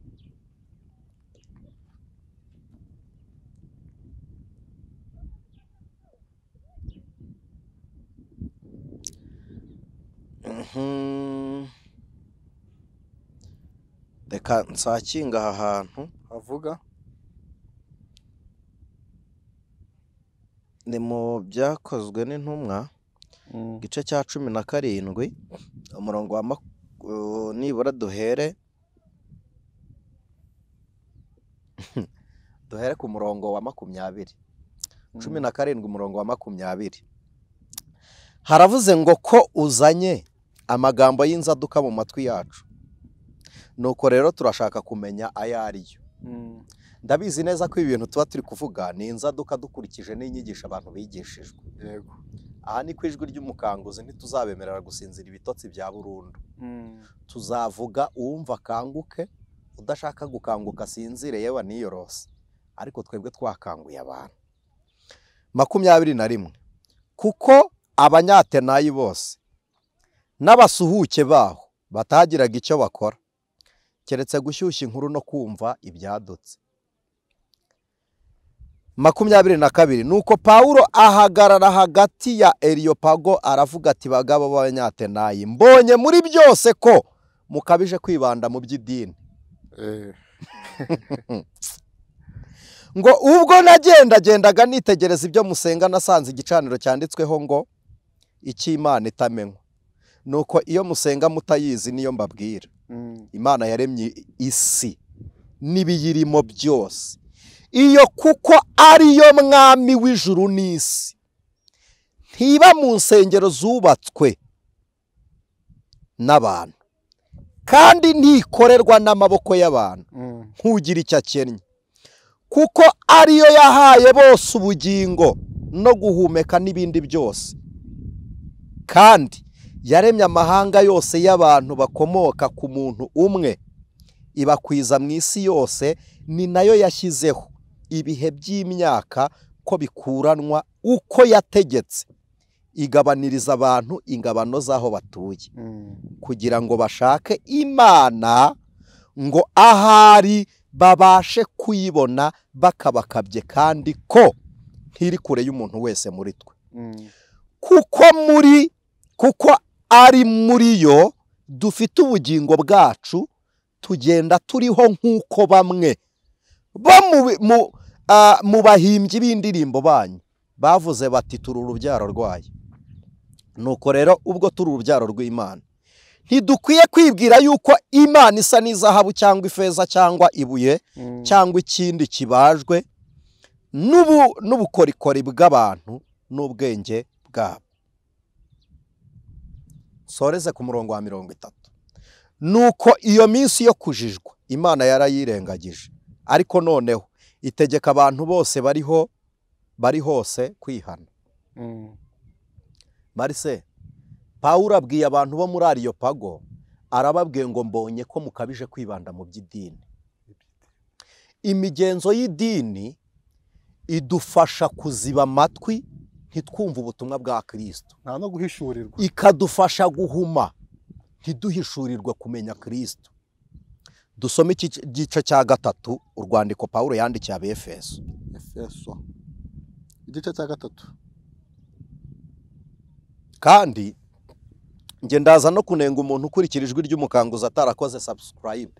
Reka nsakinga aha hantu avuga ni mu byakozwe n'intumwa igice cya 17 umurongo wa nibura duhere ku murongo wa 20. 17 umurongo wa 20. Haravuze ngo ko uzanye amagambo y'inzaduka mu matwi yacu. Nuko rero turashaka kumenya ayariyo. Ndabizi neza ko ibintu tuba turi kuvuga ni inzaduka dukurikije n'inyigisho abantu bigishijwe. Yego. Aha ni kwijwi ry'umukanguzi ntituzabemerera gusinzira ibitotsi bya burundu. Tuzavuga uwumva kanguke, udashaka gukanguka sinzire yewe niyorose. Ariko twebwe twakanguye abantu. 21. Kuko abanyatenayi bose n'abasuhuke baho batagiraga icyo bakora keretse gushyushya inkuru no kumva ibyadutse. 22. Nuko Paulo ahagarara hagati ya Areopago aravuga ati bagabo b'abanyatenayi mbonye muri byose ko mukabije kwibanda mu by'idini. Ngo ubwo nagendagendaga nitegereza ibyo musenga nasanze igicaniro cyanditsweho ngo iki Imana itamenywa. Nuko iyo musenga mutayizi niyo mbabwira. Imana yaremye isi nibiyirimo byose. Iyo kuko ari yo mwami w'ijuru n'isi. Ntiba mu nsengero zubatswe n'abantu. Kandi ntikorerwa n'amaboko y'abantu. Nkugira icyakennye. Kuko ari yo yahaye bose ubugingo no guhumeka n'ibindi byose. Kandi yaremye amahanga yose y'abantu bakomoka ku muntu umwe ibakwiza mu isi yose, ni nayo yashyizeho ibihe by'imyaka ko bikuranwa uko yategetse, igabaniriza abantu ingabano z'aho batuye, kugira ngo bashake Imana ngo ahari babashe kuyibona bakabakabye, kandi ko ntiri kure y'umuntu wese muri twe. Kuko ari muri yo dufite ubugingo bwacu, tugenda turiho nk'uko bamwe bo mu bahimbyi b'indirimbo banyu bavuze bati turi urubyaro rwayo. Nuko rero ubwo turi urubyaro rw'Imana, ntidukwiye kwibwira yuko Imana isa n'izahabu cyangwa ifeza cyangwa ibuye cyangwa ikindi kibajwe n'ubukorikori bw'abantu n'ubwenge bwabo. Soreze ku murongo wa 30. Nuko iyo minsi yo kujijwa Imana yarayirengagije, ariko noneho itegeka abantu bose bari hose kwihana. Marise Paulo abwiye abantu bo muri Areopago, arababwiye ngo mbonye ko mukabije kwibanda mu by'idini. Imigenzo y'idini idufasha kuziba amatwi ntitwumva ubutumwa bwa Kristo. Nta no guhishurirwa. Ikadufasha guhuma ntiduhishurirwa kumenya Kristo. Dusome igice cya 3 urwandiko Paulo yandikiye Abefeso. Efeso. Igice cya 3. Kandi nge ndaza no kunenga umuntu ukurikirijwe ry'umukanguza atarakoze subscribe.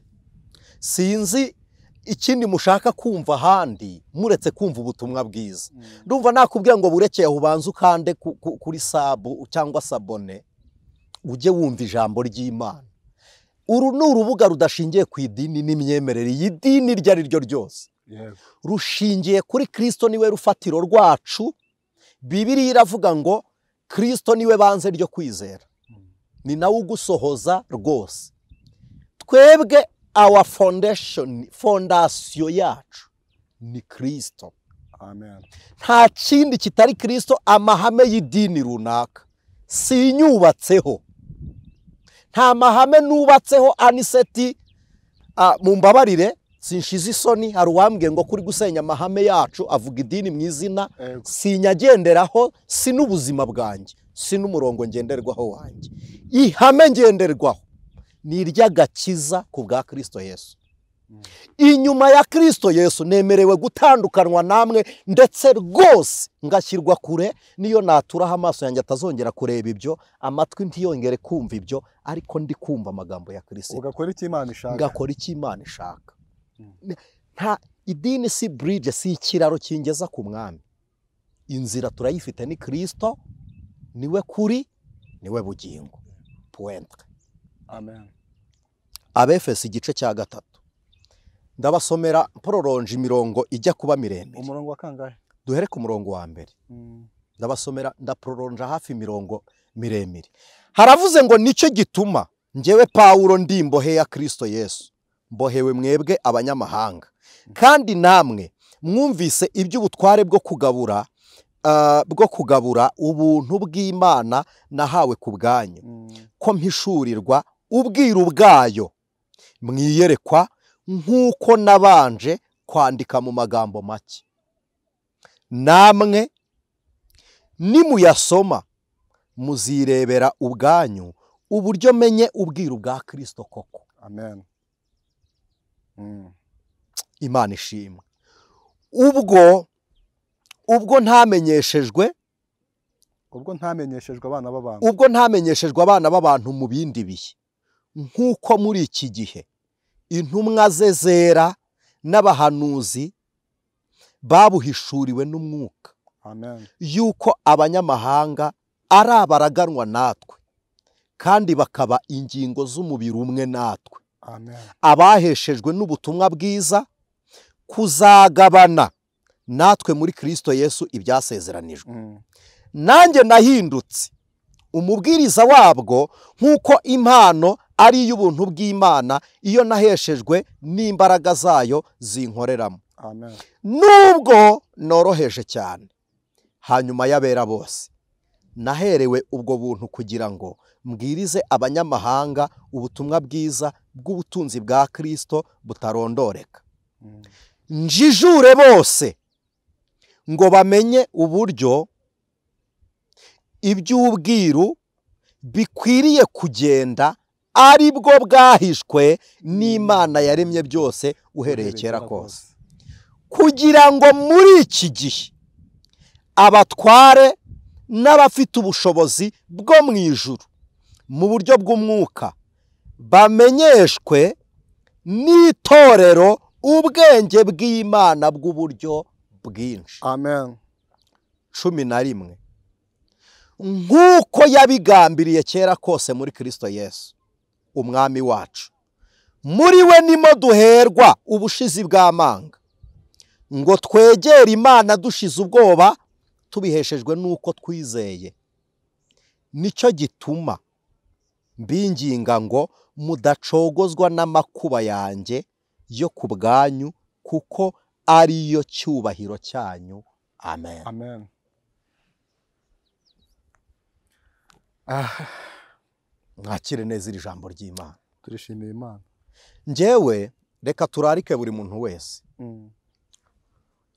Sinzi ikindi mushaka kumva handi muretse kumva ubutumwa bwiza. Ndumva nakubwiye ngo burekeye ubanze ukande kuri sabu cyangwa sabone uje wumva ijambo ry'Imana. Uru ni urubuga rudashingiye ku idini n'imyemerere y'idini iryo ari ryo ryose. Rushingiye kuri Kristo, niwe rufatiro rwacu. Bibiliya iravuga ngo Kristo niwe banze ryo kwizera, ni nawe ugusohoza rwose. Twebwe our fondasiyo yacu ni Kristo. Amen. Nta kindi kitari Kristo. Amahame y'idini runaka sinyubatseho. Nta mahame nubatseho. Aniseti mumbabarire sinshize isoni, hari uwambwiye ngo kuri gusenya amahame yacu avuga idini mu izina. Sinyagenderaho, si n'ubuzima bwanjye, si n'umurongo ngenderwaho wanjye. Ihame ngenderwaho ni iry'agakiza ku bwa Kristo Yesu. Inyuma ya Kristo Yesu nemerewe gutandukanwa namwe, ndetse rwose ngashyirwa kure. Niyo naturaho amaso yanjye atazongera kureba ibyo, amatwi ntiyongere kumva ibyo, ariko ndi kumva amagambo ya Kristo. Ugakora iki Imana ishaka? Ngakora iki Imana ishaka. Nta idini si bridge, si ikiraro kingeza ku mwami. Inzira turayifite ni Kristo, niwe kuri, niwe bugingo. Point. Amen. Abefeso igice cya 3. Ndabasomera pororonje imirongo ijya kuba mirembe. Umurongo wa kangahe? duhere ku murongo wa mbere ndabasomera ndaproronja hafi mirongo miremire. Haravuze ngo nico gituma njewe Paulo ndi mbohe ya Kristo Yesu, mbohewe mwebwe abanyamahanga, kandi namwe mwumvise iby'ubutware bwo kugabura ubuntu bw'Imana nahawe ku bwanyu, ko mpishurirwa ubwiru bwayo mwiyerekwa nkuko nabanje kwandika mu magambo make. Namwe nimuyasoma muzirebera ubwanyu uburyo menye ubwiru bwa Kristo koko. Amen. Imana ishimwe. Ubwo ntamenyeshejwe abana b'abantu mu bindi bihe, nkuko muri iki gihe intumwa ze zera n'abahanuzi babuhishuriwe n'umwuka. Amen. Yuko abanyamahanga ari abaraganwa natwe, kandi bakaba ingingo z'umubiri umwe natwe. Amen. Abaheshejwe n'ubutumwa bwiza kuzagabana natwe muri Kristo Yesu ibyasezeranijwe. Nanjye nahindutse umubwiriza wabwo, nkuko impano ari y'ubuntu bw'Imana iyo naheshejwe n'imbaraga zayo zinkoreramo. Amen. Nubwo noroheje cyane hanyuma y'abera bose, naherewe ubwo buntu kugira ngo mbwirize abanyamahanga ubutumwa bwiza bw'ubutunzi bwa Kristo butarondoreka. Njijure bose ngo bamenye uburyo iby'ubwiru bikwiriye kugenda ari bwo bwahishwe n'Imana yaremye byose uhereye kera kose, kugira ngo muri iki gihe abatware n'abafite ubushobozi bwo mu ijuru mu buryo bw'umwuka bamenyeshwe n'itorero ubwenge bw'Imana bw'uburyo bwinshi. Amen. 11 nkuko yabigambiriye kera kose muri Kristo Yesu umwami wacu, muri we nimo duherwa ubushizi bw'amanga, ngo twegere Imana dushize ubwoba, tubiheshejwe nuko twizeye. Nico gituma mbinginga ngo mudacogozwa n'amakuba yanjye yo ku bwanyu, kuko ariyo cyubahiro cyanyu. Amen. Amen. Mwakire neza iri jambo ry'Imana. Turishimiye Imana. Njewe reka turarike buri muntu wese.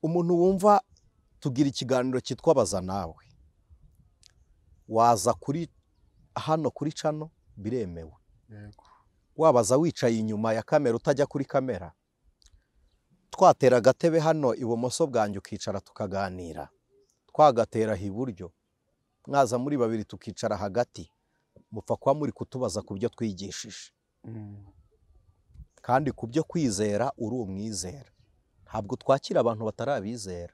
Umuntu wumva tugira ikiganiro cyitwa baza nawe, waza kuri hano kuri cano biremewe. Yego. Wabaza wicaye inyuma ya kamera utajya kuri kamera. Twatera gatebe hano ibumoso bwanjye ukicara tukaganira. Twagatera iburyo mwaza muri babiri tukicara hagati. Mupfa kwa muri kutubaza kubyo twigishije. Kandi kubyo kwizera uri umwizera. Ntabwo twakira abantu batarabizera.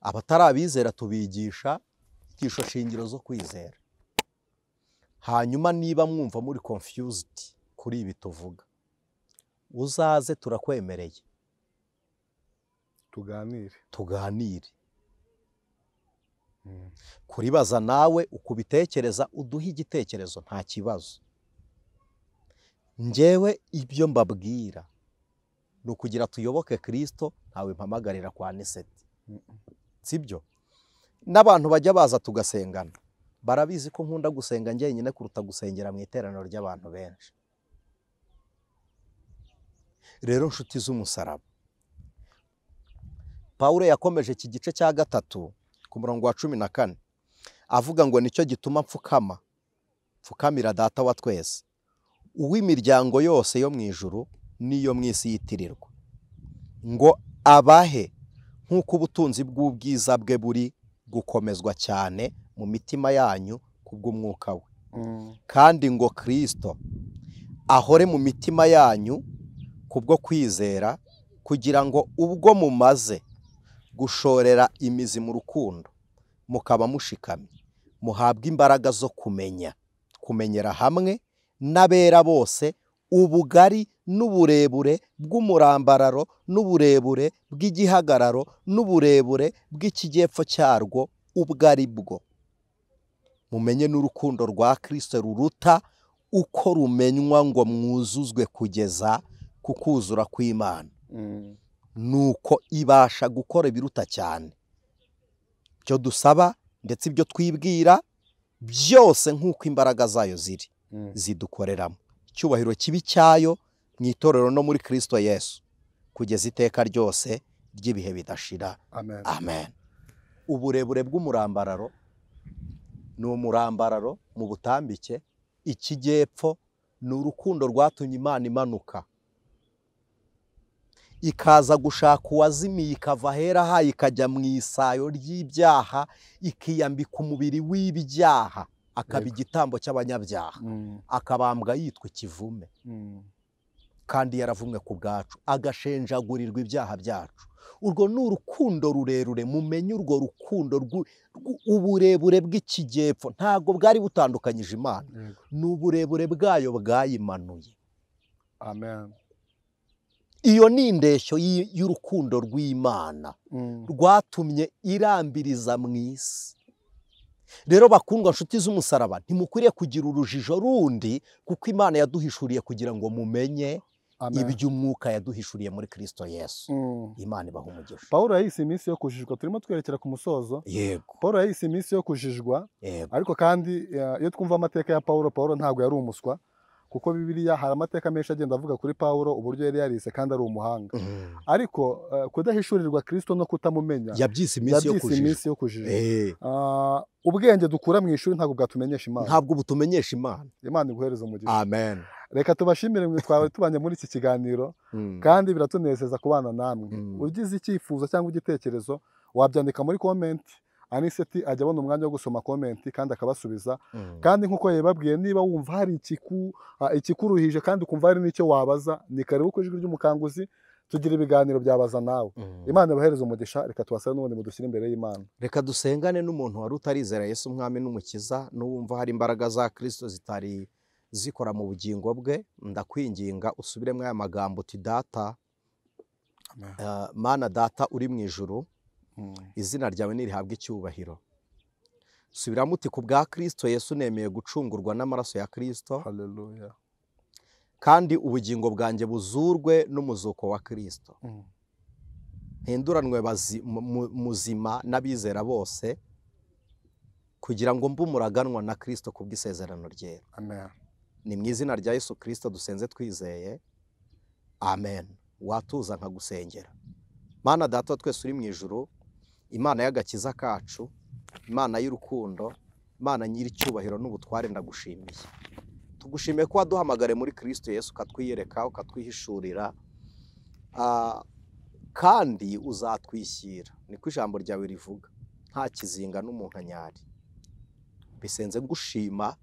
Abatarabizera tubigisha igisho shingiro zo kwizera. Hanyuma niba mwumva muri confused kuri ibi tuvuga, uzaze turakwemereye tuganire. Kuribaza nawe ukubitekereza uduha igitekerezo nta kibazo. Njewe ibyo mbabwira no kugira tuyoboke Kristo, ntawe mpamagarira kwa Neseti. Sibyo? Nabantu bajya baza tugasengana barabizi ko nkunda gusenga njye nyine kuruta gusengera mu iteraniro ry'abantu benshi. Rero nshuti z'umusaraba, Paulo yakomeje iki gice cya 3 ku murongo wa 14 avuga ngo nicyo gituma mfukamira data wa twese uw'imiryango yose yo mu ijuru niyo mu isi yitirirwa, ngo abahe nk'uko ubutunzi bw'ubwiza bwe buri gukomezwa cyane mu mitima yanyu kubw'umwuka we, kandi ngo Kristo ahore mu mitima yanyu kubwo kwizera, kugira ngo ubwo mumaze gushorera imizi mu rukundo mukaba mushikamye, muhabwe imbaraga zo kumenyera hamwe n'abera bose ubugari n'uburebure bw'umurambararo n'uburebure bw'igihagararo n'uburebure bw'ikijyepfo cyarwo ubwo ari bwo. Mumenye n'urukundo rwa Kristo ruruta uko rumenywa ngo mwuzuzwe kugeza ku kuzura kw'Imana. Nuko ibasha gukora biruta cyane byo dusaba ndetse ibyo twibwira byose nk'uko imbaraga zayo ziri zidukoreramo. Icyubahiro kibi cyayo mu itorero no muri Kristo Yesu kugeza iteka ryose ry'ibihe bidashira. Amen. Uburebure bw'umurambararo ni umurambararo mu butambike. Ikijyepfo ni urukundo rwatumye Imana imanuka ikaza gushaka uwazimiye, ikava ahera ha ikajya mu isayo ry'ibyaha, ikiyambika umubiri w'ibyaha, akaba igitambo cy'abanyabyaha, akabambwa yitwa ikivume, kandi yaravumwe ku bwacu, agashenjagurirwa ibyaha byacu. Urwo ni urukundo rurerure. Mumenye urwo rukundo uburebure bw'ikijyepfo ntago bwari butandukanyije Imana, n'uburebure bwayo bwayimanuye. Amen. Iyo ni indeshyo y'urukundo rw'Imana rwatumye irambiriza mu isi. Rero bakundwa nshuti z'umusaraba, ntimukwiriye kugira urujijo rundi kuko Imana yaduhishuriye kugira ngo mumenye iby'umwuka yaduhishuriye muri Kristo Yesu. Imana ibaha umugisha. Pawulo yahise iminsi yo kujijwa. Turimo twerekera ku musozo. Yego. Pawulo yahise iminsi yo kujijwa, ariko kandi iyo twumva amateka ya Pawulo, Pawulo ntabwo yari umuswa, kuko Bibiliya hari amateka menshi agenda avuga kuri Pawulo uburyo yari yarise kandi ari umuhanga. Ariko kudahishurirwa Kristo no kutamumenya yabyise iminsi yo kujijwa. Ubwenge dukura mu ishuri ntabwo bwatumenyesha Imana, ntabwo butumenyesha Imana. Imana iguhereza umugisha. Amen. Reka tubashimire mwe twaba tubanye muri iki kiganiro, kandi biratunezeza kubana namwe. Ugize icyifuzo cyangwa igitekerezo wabyandika muri comment, Aniseti ajya abona umwanya wo gusoma comment kandi akabasubiza. Kandi nkuko yababwiye, niba wumva hari ikikuruhije kandi ukumva hari n'icyo wabaza, ni karibu ku Ijwi ry'Umukanguzi, tugira ibiganiro byabaza nawe. Imana ibahereze umugisha. Reka tubasane n'ubundi mudushyire imbere y'Imana. Reka dusengane n'umuntu wari utarizera Yesu Umwami n'Umukiza, n'uwumva hari imbaraga za Kristo zitari zikora mu bugingo bwe. Ndakwinginga usubiremo aya magambo uti: Data, Mana Data uri mu ijuru, izina ryawe nirihabwe icyubahiro. Subiramo uti: ku bwa Kristo Yesu nemeye gucungurwa n'amaraso ya Kristo. Haleluya. Kandi ubugingo bwanjye buzurwe n'umuzuko wa Kristo. Hinduranwe muzima n'abizera bose, kugira ngo mbe umuraganwa na Kristo ku bw'isezerano rye. Amen. Ni mu izina rya Yesu Kristo dusenze twizeye. Amen. Watuza nkagusengera. Mana Data twese uri mu ijuru, Imana y'agakiza kacu, Imana y'urukundo, Imana nyiricyubahiro n'ubutware, ndagushimiye. Tugushimiye ko waduhamagare muri Kristo Yesu, ukatwiyereka, ukatwihishurira, kandi uzatwishyira. Niko ijambo ryawe rivuga, nta kizinga n'umunkanyari. Bisenze ngushima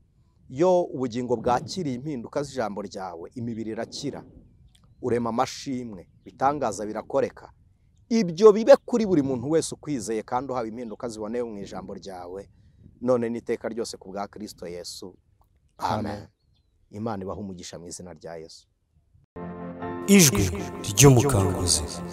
yo ubugingo bwakiriye impinduka z'ijambo ryawe, imibiri irakira, urema amashimwe, bitangaza birakoreka. Ibyo bibe kuri buri muntu wese ukwizeye kandi uhaba impinduka ziboneye mu ijambo ryawe none n'iteka ryose ku bwa Kristo Yesu. Amen. Imana ibaha umugisha mu izina rya Yesu. Ijwi ry'Umukanguzi.